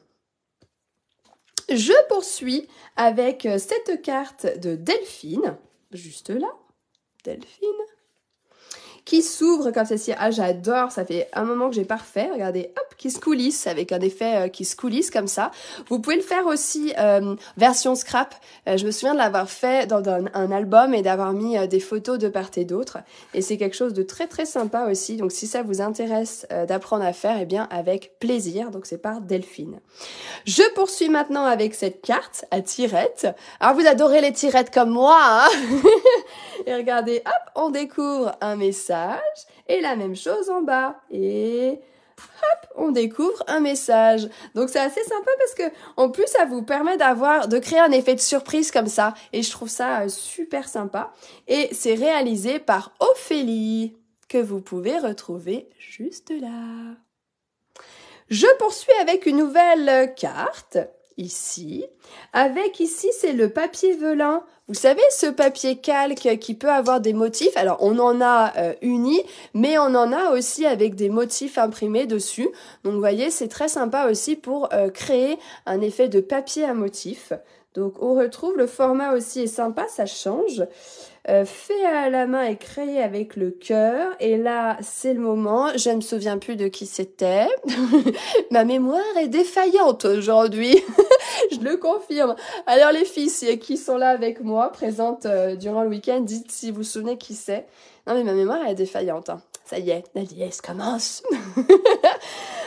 Je poursuis avec cette carte de Delphine, juste là, Delphine, qui s'ouvre comme ceci. Ah, j'adore, ça fait un moment que j'ai pas refait. Regardez, hop, qui se coulisse, avec un effet qui se coulisse comme ça. Vous pouvez le faire aussi version scrap. Je me souviens de l'avoir fait dans un album et d'avoir mis des photos de part et d'autre. Et c'est quelque chose de très très sympa aussi. Donc si ça vous intéresse d'apprendre à faire, eh bien avec plaisir. Donc c'est par Delphine. Je poursuis maintenant avec cette carte à tirettes. Alors vous adorez les tirettes comme moi, hein? Et regardez, hop, on découvre un message. Et la même chose en bas. Et hop, on découvre un message. Donc c'est assez sympa parce que en plus ça vous permet de créer un effet de surprise comme ça. Et je trouve ça super sympa. Et c'est réalisé par Ophélie, que vous pouvez retrouver juste là. Je poursuis avec une nouvelle carte. Ici, avec ici, c'est le papier velin. Vous savez, ce papier calque qui peut avoir des motifs. Alors, on en a uni, mais on en a aussi avec des motifs imprimés dessus. Donc, vous voyez, c'est très sympa aussi pour créer un effet de papier à motifs. Donc, on retrouve le format aussi est sympa, ça change. Fait à la main et créé avec le cœur. Et là, c'est le moment. Je ne me souviens plus de qui c'était. Ma mémoire est défaillante aujourd'hui. Je le confirme. Alors les filles qui sont là avec moi, présentes durant le week-end, dites si vous vous souvenez qui c'est. Non mais ma mémoire elle est défaillante. Hein. Ça y est, la liesse commence.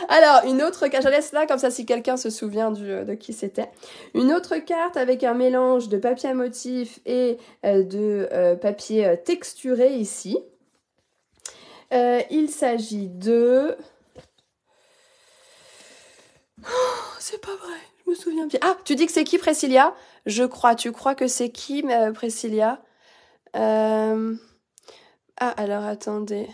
Alors, une autre carte, je laisse là comme ça si quelqu'un se souvient de qui c'était. Une autre carte avec un mélange de papier à motif et de papier texturé ici. Il s'agit de... Oh, c'est pas vrai, je me souviens bien. Ah, tu dis que c'est qui, Priscilla? Je crois, tu crois que c'est qui, Priscilla? Ah, alors attendez...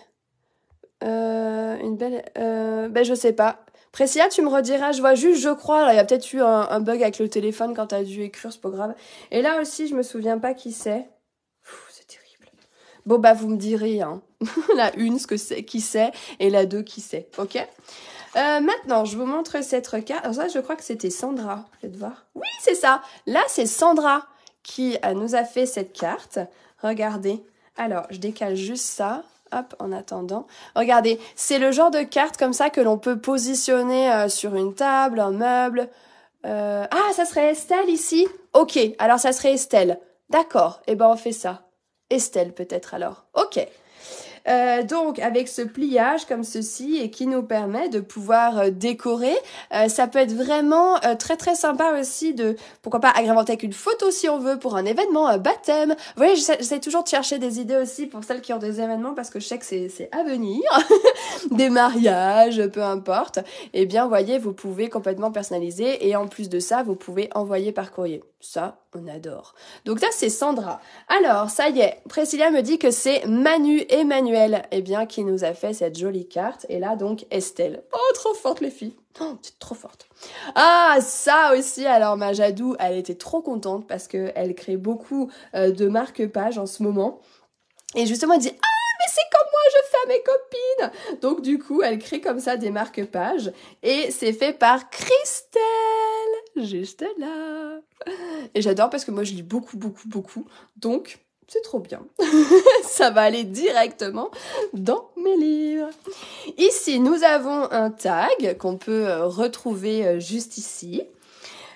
une belle... ben, je sais pas. Priscilla, tu me rediras, je vois juste, je crois. Là, il y a peut-être eu un bug avec le téléphone quand t'as dû écrire, c'est pas grave. Et là aussi, je me souviens pas qui c'est. C'est terrible. Bon, bah, vous me direz, hein. La une, ce que c'est, qui c'est, et la deux, qui c'est. Ok. Maintenant, je vous montre cette carte. Alors ça, je crois que c'était Sandra. Peut-être voir. Oui, c'est ça. Là, c'est Sandra qui nous a fait cette carte. Regardez. Alors, je décale juste ça. Hop, en attendant. Regardez, c'est le genre de carte comme ça que l'on peut positionner sur une table, un meuble. Ah, ça serait Estelle ici? Ok, alors ça serait Estelle. D'accord, et ben on fait ça. Estelle peut-être alors. Ok. Donc avec ce pliage comme ceci et qui nous permet de pouvoir décorer, ça peut être vraiment très très sympa aussi de, pourquoi pas, agrémenter avec une photo si on veut pour un événement, un baptême. Vous voyez, j'essaie toujours de chercher des idées aussi pour celles qui ont des événements parce que je sais que c'est à venir, des mariages, peu importe. Eh bien, vous voyez, vous pouvez complètement personnaliser et en plus de ça, vous pouvez envoyer par courrier. Ça, on adore. Donc ça, c'est Sandra. Alors, ça y est, Priscilla me dit que c'est Manu et Manuel, eh bien, qui nous a fait cette jolie carte. Et là, donc, Estelle. Oh, trop forte, les filles. Oh, c'est trop forte. Ah, ça aussi, alors, ma Jadou, elle était trop contente parce qu'elle crée beaucoup de marque-pages en ce moment. Et justement, elle dit... Ah, mais c'est comme moi, je fais à mes copines. Donc, du coup, elle crée comme ça des marque-pages. Et c'est fait par Christelle. Juste là. Et j'adore parce que moi, je lis beaucoup, beaucoup, beaucoup. Donc, c'est trop bien. Ça va aller directement dans mes livres. Ici, nous avons un tag qu'on peut retrouver juste ici.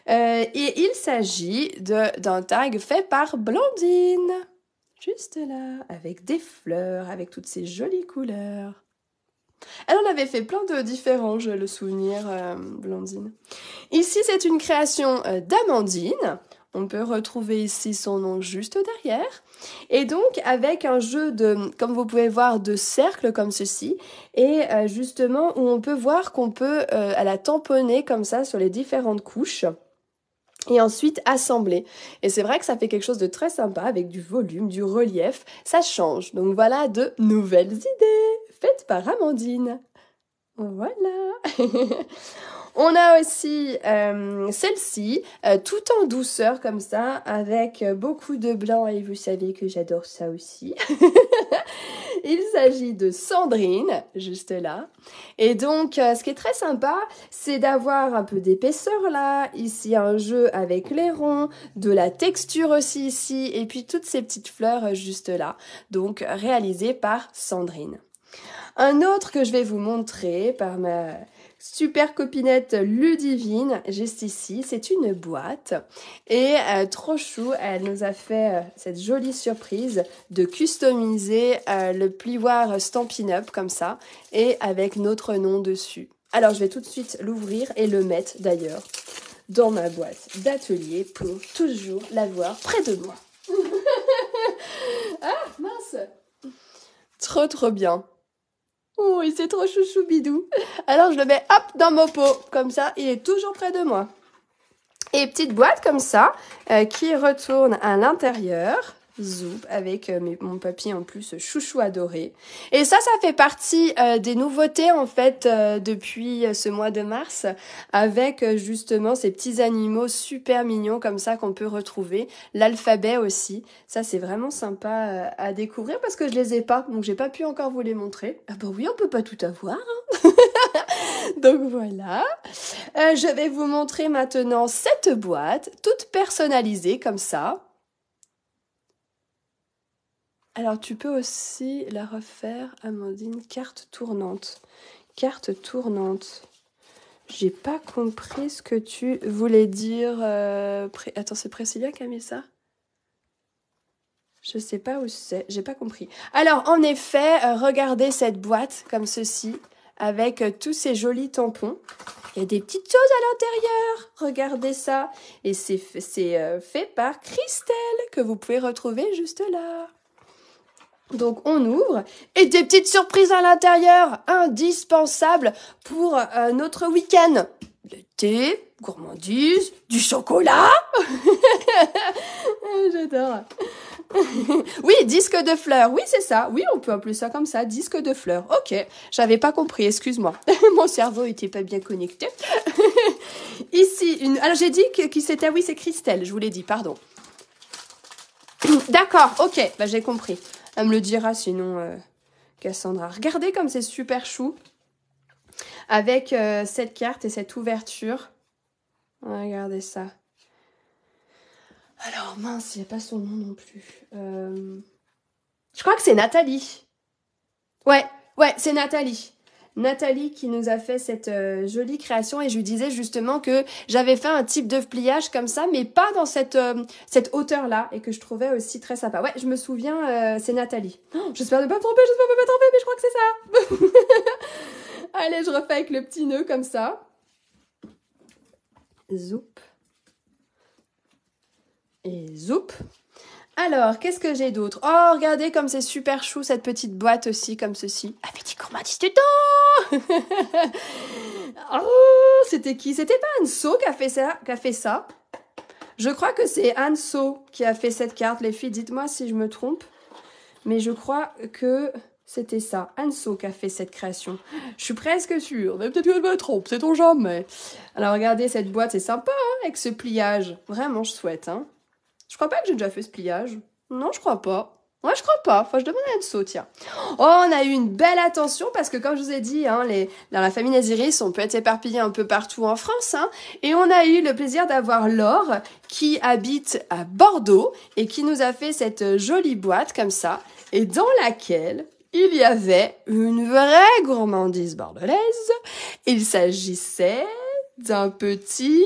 Et il s'agit d'un tag fait par Blandine. Juste là, avec des fleurs, avec toutes ces jolies couleurs. Elle en avait fait plein de différents, je le souvenir, Blandine. Ici, c'est une création d'Amandine. On peut retrouver ici son nom juste derrière. Et donc, avec un jeu de, comme vous pouvez voir, de cercles comme ceci. Et justement, où on peut voir qu'on peut la tamponner comme ça sur les différentes couches. Et ensuite assembler. Et c'est vrai que ça fait quelque chose de très sympa avec du volume, du relief. Ça change. Donc voilà de nouvelles idées faites par Amandine. Voilà. On a aussi celle-ci, tout en douceur comme ça, avec beaucoup de blanc. Et vous savez que j'adore ça aussi. Il s'agit de Sandrine, juste là. Et donc, ce qui est très sympa, c'est d'avoir un peu d'épaisseur là. Ici, un jeu avec les ronds, de la texture aussi ici. Et puis, toutes ces petites fleurs juste là. Donc, réalisées par Sandrine. Un autre que je vais vous montrer par ma... super copinette Ludivine, juste ici, c'est une boîte et trop chou, elle nous a fait cette jolie surprise de customiser le plioir Stampin' Up comme ça et avec notre nom dessus. Alors je vais tout de suite l'ouvrir et le mettre d'ailleurs dans ma boîte d'atelier pour toujours l'avoir près de moi. Ah mince, trop trop bien. Oh, il s'est trop chouchou bidou. Alors, je le mets, hop, dans mon pot. Comme ça, il est toujours près de moi. Et petite boîte comme ça, qui retourne à l'intérieur. Zoup, avec mon papy en plus, chouchou adoré. Et ça, ça fait partie des nouveautés, en fait, depuis ce mois de mars, avec justement ces petits animaux super mignons comme ça qu'on peut retrouver. L'alphabet aussi. Ça, c'est vraiment sympa à découvrir parce que je les ai pas, donc j'ai pas pu encore vous les montrer. Ah bah oui, on peut pas tout avoir, hein. Donc voilà, je vais vous montrer maintenant cette boîte, toute personnalisée comme ça. Alors, tu peux aussi la refaire, Amandine, carte tournante. Carte tournante. J'ai pas compris ce que tu voulais dire. Attends, c'est Priscilla qui a mis ça? Je sais pas où c'est, j'ai pas compris. Alors, en effet, regardez cette boîte comme ceci, avec tous ces jolis tampons. Il y a des petites choses à l'intérieur. Regardez ça. Et c'est fait par Christelle, que vous pouvez retrouver juste là. Donc on ouvre et des petites surprises à l'intérieur, indispensables pour notre week-end. Le thé, gourmandise, du chocolat. J'adore. Oui, disque de fleurs, oui c'est ça. Oui, on peut appeler ça comme ça, disque de fleurs. Ok, j'avais pas compris, excuse-moi. Mon cerveau était pas bien connecté. Ici, une... Alors j'ai dit qui c'était, oui c'est Christelle, je vous l'ai dit, pardon. D'accord, ok, bah, j'ai compris. Elle me le dira sinon, Cassandra. Regardez comme c'est super chou. Avec cette carte et cette ouverture. Regardez ça. Alors mince, il n'y a pas son nom non plus. Je crois que c'est Nathalie. Ouais, c'est Nathalie. Nathalie qui nous a fait cette jolie création, et je lui disais justement que j'avais fait un type de pliage comme ça, mais pas dans cette hauteur-là, et que je trouvais aussi très sympa. Ouais, je me souviens, c'est Nathalie. Oh, j'espère ne pas me tromper, mais je crois que c'est ça. Allez, je refais avec le petit nœud comme ça. Zoup. Et zoup. Alors, qu'est-ce que j'ai d'autre? Oh, regardez comme c'est super chou, cette petite boîte aussi, comme ceci. Avec des gourmandises dedans. Oh, c'était qui? C'était pas Anso qui a fait ça, Je crois que c'est Anso qui a fait cette carte, les filles. Dites-moi si je me trompe. Mais je crois que c'était ça. Anso qui a fait cette création. Je suis presque sûre. Mais peut-être que je me trompe, sait-on jamais. Alors, regardez cette boîte, c'est sympa, hein, avec ce pliage. Vraiment, je souhaite, hein. Je crois pas que j'ai déjà fait ce pliage. Non, je crois pas. Ouais, je crois pas. Faut que je demande à Anso, tiens. Oh, on a eu une belle attention parce que, comme je vous ai dit, hein, dans la famille Naziris, on peut être éparpillé un peu partout en France. Hein, et on a eu le plaisir d'avoir Laure qui habite à Bordeaux et qui nous a fait cette jolie boîte comme ça et dans laquelle il y avait une vraie gourmandise bordelaise. Il s'agissait d'un petit...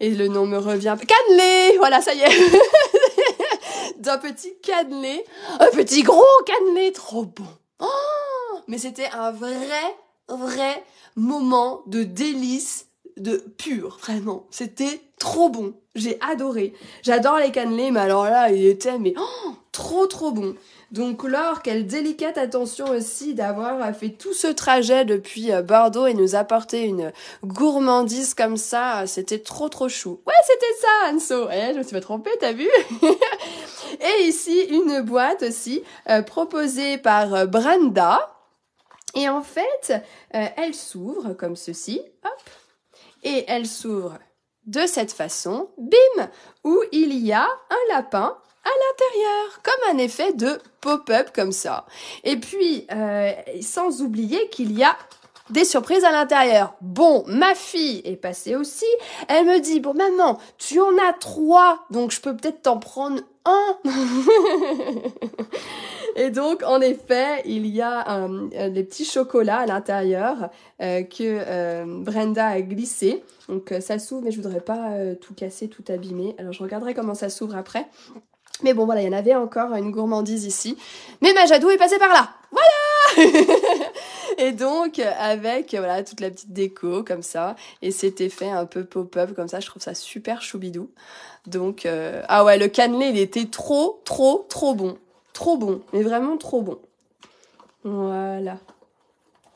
Et le nom me revient... Cannelé! Voilà, ça y est. D'un petit cannelé. Un petit gros cannelé. Trop bon. Oh, mais c'était un vrai moment de délice, de pur. Vraiment. C'était trop bon. J'ai adoré. J'adore les cannelés, mais alors là, il était... Mais oh, trop bon. Donc Laure, quelle délicate attention aussi d'avoir fait tout ce trajet depuis Bordeaux et nous apporter une gourmandise comme ça. C'était trop chou. Ouais, c'était ça, Anso. Eh, je me suis pas trompée, t'as vu? Et ici, une boîte aussi proposée par Brenda. Et en fait, elle s'ouvre comme ceci. Hop. Et elle s'ouvre de cette façon. Bim! Où il y a un lapin à l'intérieur, comme un effet de pop-up comme ça. Et puis, sans oublier qu'il y a des surprises à l'intérieur. Bon, ma fille est passée aussi. Elle me dit, bon maman, tu en as 3, donc je peux peut-être t'en prendre un. Et donc, en effet, il y a des petits chocolats à l'intérieur que Brenda a glissé. Donc, ça s'ouvre, mais je voudrais pas tout casser, tout abîmer. Alors, je regarderai comment ça s'ouvre après. Mais bon, voilà, il y en avait encore une gourmandise ici. Mais ma Jadou est passée par là. Voilà. Et donc, avec voilà toute la petite déco, comme ça. Et cet effet un peu pop-up, comme ça. Je trouve ça super choubidou. Donc, ah ouais, le cannelé, il était trop bon. Trop bon. Mais vraiment trop bon. Voilà.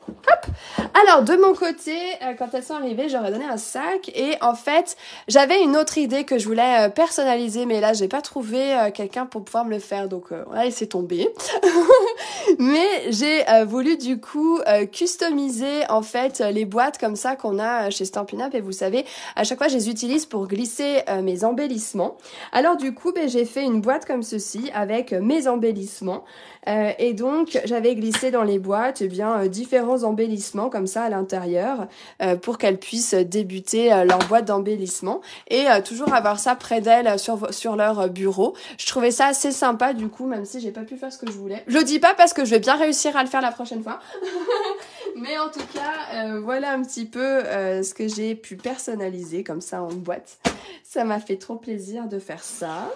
Hop. Alors, de mon côté, quand elles sont arrivées, j'aurais donné un sac. Et en fait, j'avais une autre idée que je voulais personnaliser. Mais là, j'ai pas trouvé quelqu'un pour pouvoir me le faire. Donc, là, il s'est tombé. Mais j'ai voulu, du coup, customiser, en fait, les boîtes comme ça qu'on a chez Stampin' Up. Et vous savez, à chaque fois, je les utilise pour glisser mes embellissements. Alors, du coup, ben, j'ai fait une boîte comme ceci avec mes embellissements. Et donc, j'avais glissé dans les boîtes, eh bien, différents embellissements comme ça à l'intérieur pour qu'elles puissent débuter leur boîte d'embellissement et toujours avoir ça près d'elles sur leur bureau. Je trouvais ça assez sympa du coup, même si j'ai pas pu faire ce que je voulais. Je le dis pas parce que je vais bien réussir à le faire la prochaine fois. Mais en tout cas, voilà un petit peu ce que j'ai pu personnaliser comme ça en boîte. Ça m'a fait trop plaisir de faire ça.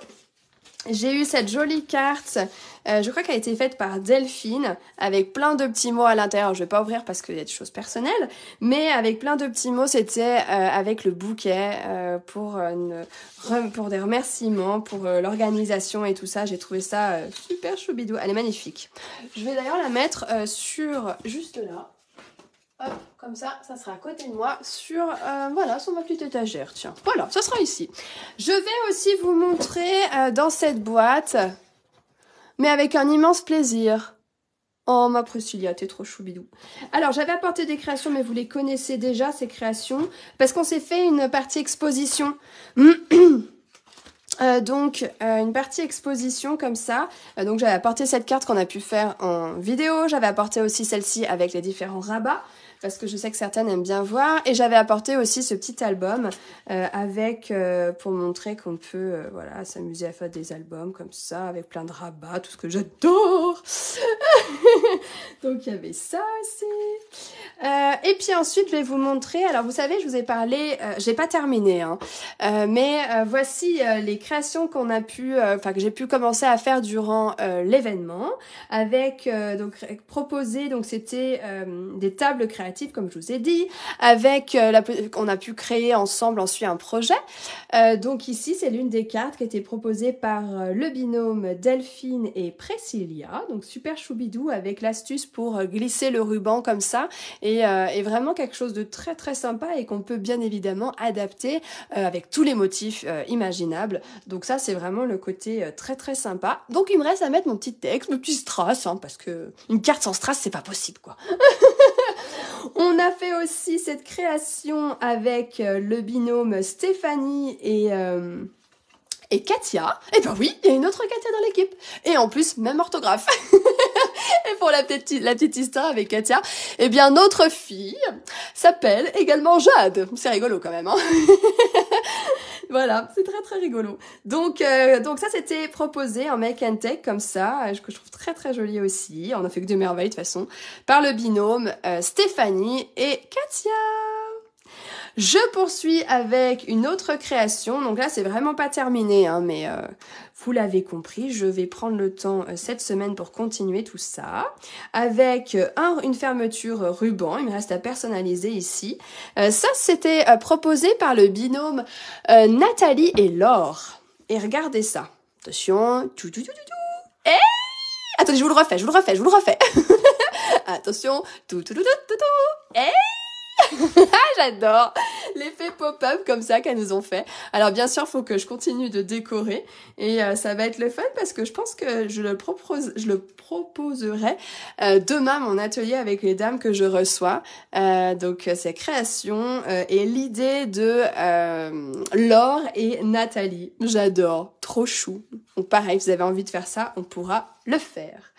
J'ai eu cette jolie carte, je crois qu'elle a été faite par Delphine, avec plein de petits mots à l'intérieur. Je vais pas ouvrir parce qu'il y a des choses personnelles, mais avec plein de petits mots, c'était avec le bouquet pour des remerciements, pour l'organisation et tout ça. J'ai trouvé ça super choubidou. Elle est magnifique. Je vais d'ailleurs la mettre sur juste là. Hop, comme ça, ça sera à côté de moi sur, voilà, sur ma petite étagère, tiens. Voilà, ça sera ici. Je vais aussi vous montrer dans cette boîte, mais avec un immense plaisir. Oh, ma Priscilla, t'es trop choubidou. Alors, j'avais apporté des créations, mais vous les connaissez déjà, ces créations, parce qu'on s'est fait une partie exposition. Donc une partie exposition comme ça, donc j'avais apporté cette carte qu'on a pu faire en vidéo, j'avais apporté aussi celle-ci avec les différents rabats, parce que je sais que certaines aiment bien voir. Et j'avais apporté aussi ce petit album avec pour montrer qu'on peut voilà, s'amuser à faire des albums comme ça, avec plein de rabats, tout ce que j'adore. Donc il y avait ça aussi. Et puis ensuite, je vais vous montrer. Alors vous savez, je vous ai parlé, j'ai pas terminé, hein, mais voici les créations qu'on a pu, que j'ai pu commencer à faire durant l'événement, avec donc proposer. Donc c'était des tables créatives, comme je vous ai dit, avec on a pu créer ensemble ensuite un projet. Donc ici, c'est l'une des cartes qui était proposée par le binôme Delphine et Priscilla. Donc super choubidou avec l'astuce pour glisser le ruban comme ça. Et vraiment quelque chose de très très sympa et qu'on peut bien évidemment adapter avec tous les motifs imaginables. Donc ça, c'est vraiment le côté très très sympa. Donc il me reste à mettre mon petit texte, mon petit strass, hein, parce que une carte sans strass, c'est pas possible quoi. On a fait aussi cette création avec le binôme Stéphanie et Katia. Et ben oui, il y a une autre Katia dans l'équipe. Et en plus, même orthographe. Et pour la petite histoire avec Katia, eh bien notre fille s'appelle également Jade. C'est rigolo quand même, hein. Voilà, c'est très très rigolo. Donc ça, c'était proposé en make and take comme ça, que je trouve très très joli aussi. On a fait que des merveilles de toute façon, par le binôme Stéphanie et Katia. Je poursuis avec une autre création. Donc là, c'est vraiment pas terminé, hein, mais vous l'avez compris, je vais prendre le temps cette semaine pour continuer tout ça. Avec une fermeture ruban, il me reste à personnaliser ici. Ça, c'était proposé par le binôme Nathalie et Laure. Et regardez ça. Attention. Et... attendez, je vous le refais. Attention. Et... j'adore l'effet pop-up comme ça qu'elles nous ont fait. Alors bien sûr, faut que je continue de décorer et ça va être le fun parce que je pense que je le proposerai demain, mon atelier avec les dames que je reçois. Donc c'est création et l'idée de Laure et Nathalie. J'adore, trop chou. Donc pareil, si vous avez envie de faire ça, on pourra le faire.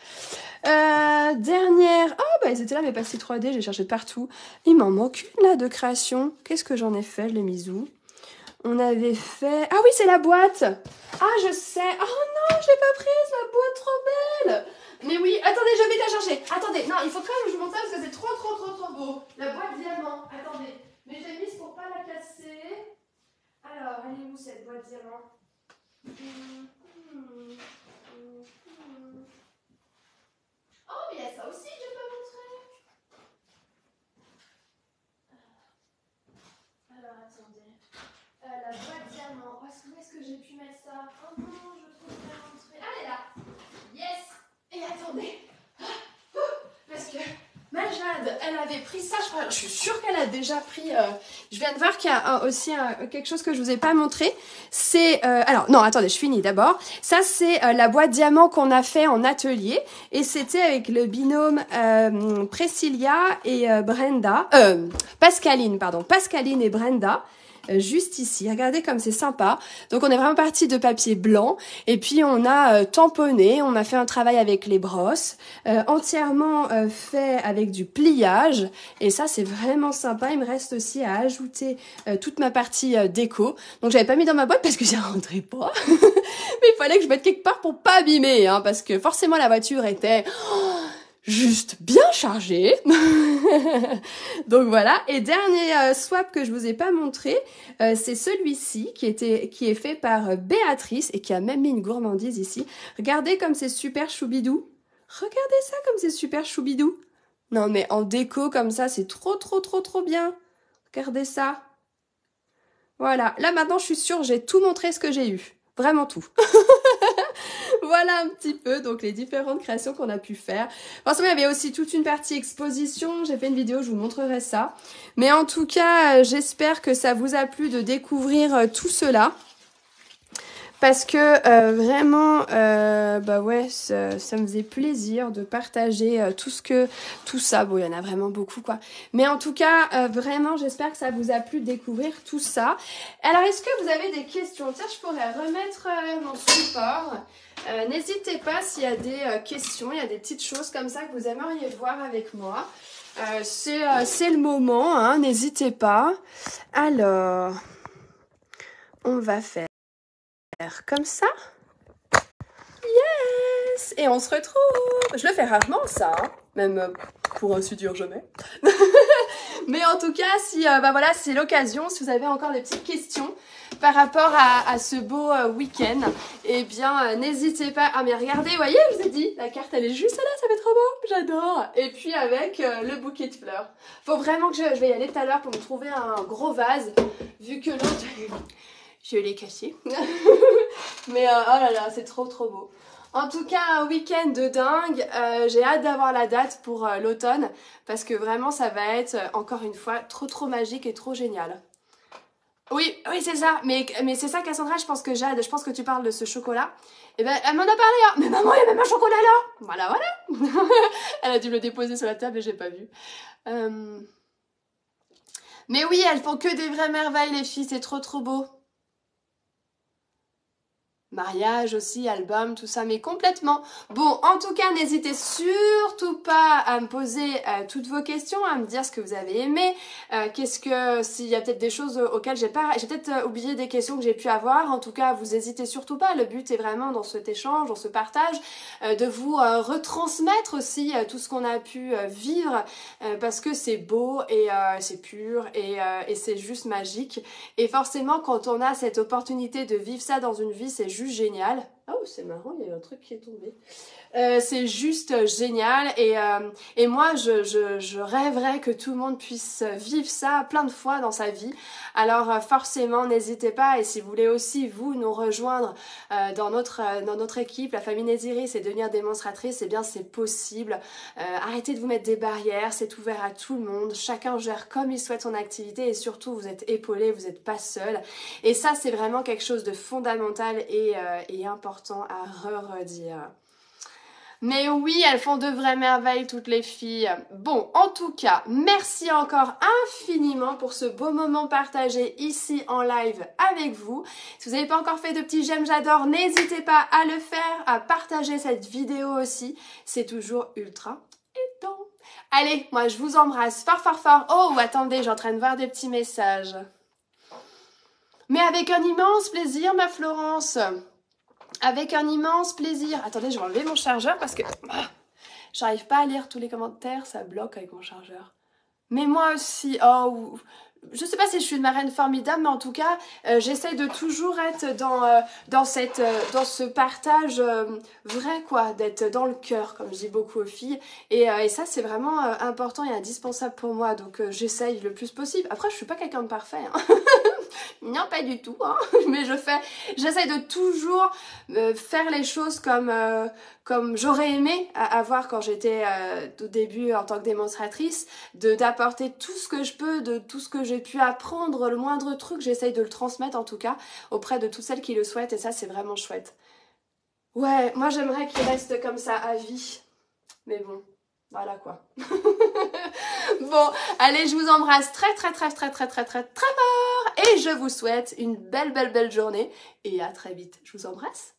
Dernière... oh, bah, ils étaient là, mes pastilles 3D, j'ai cherché partout. Il m'en manque une, là, de création. Qu'est-ce que j'en ai fait? Je l'ai mise où? On avait fait... ah oui, c'est la boîte! Ah, je sais! Oh non, je l'ai pas prise, la boîte trop belle! Mais oui, attendez, je vais vite la chercher. Attendez, non, il faut quand même que je vous montre ça parce que c'est trop beau. La boîte diamant, attendez. Mais je l'ai mise pour pas la casser. Alors, elle est où, cette boîte diamant? Oh, mais il y a ça aussi que je peux montrer. Alors, attendez. La boîte diamant. Où est-ce que j'ai pu mettre ça? Oh non, je trouve pas la montrer. Ah, elle est là. Yes. Et attendez. Parce que ma Jade, elle avait pris ça. Je suis sûre qu'elle a déjà pris... je viens de voir qu'il y a aussi quelque chose que je vous ai pas montré. C'est... alors, non, attendez, je finis d'abord. Ça, c'est la boîte diamant qu'on a fait en atelier. Et c'était avec le binôme Priscilla et Brenda. Pascaline, pardon. Pascaline et Brenda. Juste ici. Regardez comme c'est sympa. Donc, on est vraiment parti de papier blanc. Et puis, on a tamponné. On a fait un travail avec les brosses. Entièrement fait avec du pliage. Et ça, c'est vraiment sympa. Il me reste aussi à ajouter toute ma partie déco. Donc, j'avais pas mis dans ma boîte parce que ça rentrait pas. Mais il fallait que je mette quelque part pour pas abîmer, hein, parce que forcément, la voiture était... juste bien chargé. Donc voilà. Et dernier swap que je vous ai pas montré, c'est celui-ci qui est fait par Béatrice et qui a même mis une gourmandise ici. Regardez comme c'est super choubidou. Regardez ça comme c'est super choubidou. Non mais en déco comme ça, c'est trop bien. Regardez ça. Voilà. Là maintenant, je suis sûre, j'ai tout montré ce que j'ai eu. Vraiment tout. Voilà un petit peu donc les différentes créations qu'on a pu faire. Parce qu'il y avait aussi toute une partie exposition. J'ai fait une vidéo, je vous montrerai ça. Mais en tout cas, j'espère que ça vous a plu de découvrir tout cela. Parce que vraiment, bah ouais, ça me faisait plaisir de partager tout ça. Bon, il y en a vraiment beaucoup, quoi. Mais en tout cas, vraiment, j'espère que ça vous a plu de découvrir tout ça. Alors, est-ce que vous avez des questions? Tiens, je pourrais remettre mon support. N'hésitez pas s'il y a des questions, il y a des petites choses comme ça que vous aimeriez voir avec moi. C'est le moment, hein, n'hésitez pas. Alors, on va faire comme ça. Yes! Et on se retrouve. Je le fais rarement, ça, hein, même pour ainsi dire jamais. Mais en tout cas, si bah voilà, c'est l'occasion, si vous avez encore des petites questions par rapport à ce beau week-end, eh bien, n'hésitez pas. Ah mais regardez, vous voyez, je vous ai dit, la carte elle est juste là, ça fait trop beau, j'adore. Et puis avec le bouquet de fleurs. Faut vraiment que je vais y aller tout à l'heure pour me trouver un gros vase, vu que l'autre, je l'ai caché. Mais oh là là, c'est trop trop beau. En tout cas, un week-end de dingue, j'ai hâte d'avoir la date pour l'automne parce que vraiment ça va être, encore une fois, trop trop magique et trop génial. Oui, oui c'est ça, mais c'est ça Cassandra, je pense que Jade, je pense que tu parles de ce chocolat. Et ben elle m'en a parlé, hein. Mais maman il y a même un chocolat là. Voilà, voilà. Elle a dû me le déposer sur la table et j'ai pas vu. Mais oui, elles font que des vraies merveilles les filles, c'est trop trop beau. Mariage aussi, album, tout ça, mais complètement. Bon, en tout cas, n'hésitez surtout pas à me poser toutes vos questions, à me dire ce que vous avez aimé, qu'est-ce que, s'il y a peut-être des choses auxquelles j'ai peut-être oublié des questions que j'ai pu avoir. En tout cas, vous hésitez surtout pas. Le but est vraiment dans cet échange, dans ce partage, de vous retransmettre aussi tout ce qu'on a pu vivre, parce que c'est beau et c'est pur et c'est juste magique. Et forcément, quand on a cette opportunité de vivre ça dans une vie, c'est juste génial. Oh c'est marrant, il y a un truc qui est tombé. C'est juste génial et moi je rêverais que tout le monde puisse vivre ça plein de fois dans sa vie. Alors forcément n'hésitez pas, et si vous voulez aussi vous nous rejoindre dans notre équipe, la famille Nésiris, et devenir démonstratrice, eh bien c'est possible. Arrêtez de vous mettre des barrières, c'est ouvert à tout le monde, chacun gère comme il souhaite son activité et surtout vous êtes épaulé, vous n'êtes pas seul. Et ça c'est vraiment quelque chose de fondamental et important à redire. Mais oui, elles font de vraies merveilles toutes les filles. Bon, en tout cas, merci encore infiniment pour ce beau moment partagé ici en live avec vous. Si vous n'avez pas encore fait de petits j'aime, j'adore, n'hésitez pas à le faire, à partager cette vidéo aussi. C'est toujours ultra aidant. Allez, moi je vous embrasse fort fort fort. Oh, attendez, j'ai en train de voir des petits messages. Mais avec un immense plaisir ma Florence. Avec un immense plaisir. Attendez, je vais enlever mon chargeur parce que j'arrive pas à lire tous les commentaires, ça bloque avec mon chargeur. Mais moi aussi, oh, je sais pas si je suis une marraine formidable, mais en tout cas, j'essaie de toujours être dans ce partage vrai, quoi, d'être dans le cœur, comme je dis beaucoup aux filles. Et ça, c'est vraiment important et indispensable pour moi, donc j'essaye le plus possible. Après, je suis pas quelqu'un de parfait, hein. Non, pas du tout, hein. Mais j'essaie de toujours faire les choses comme j'aurais aimé avoir quand j'étais au début en tant que démonstratrice, d'apporter tout ce que je peux, de tout ce que j'ai pu apprendre, le moindre truc, j'essaye de le transmettre en tout cas auprès de toutes celles qui le souhaitent et ça c'est vraiment chouette. Ouais, moi j'aimerais qu'il reste comme ça à vie, mais bon, voilà quoi. Bon, allez, je vous embrasse très très très très très très très très fort et je vous souhaite une belle journée et à très vite. Je vous embrasse.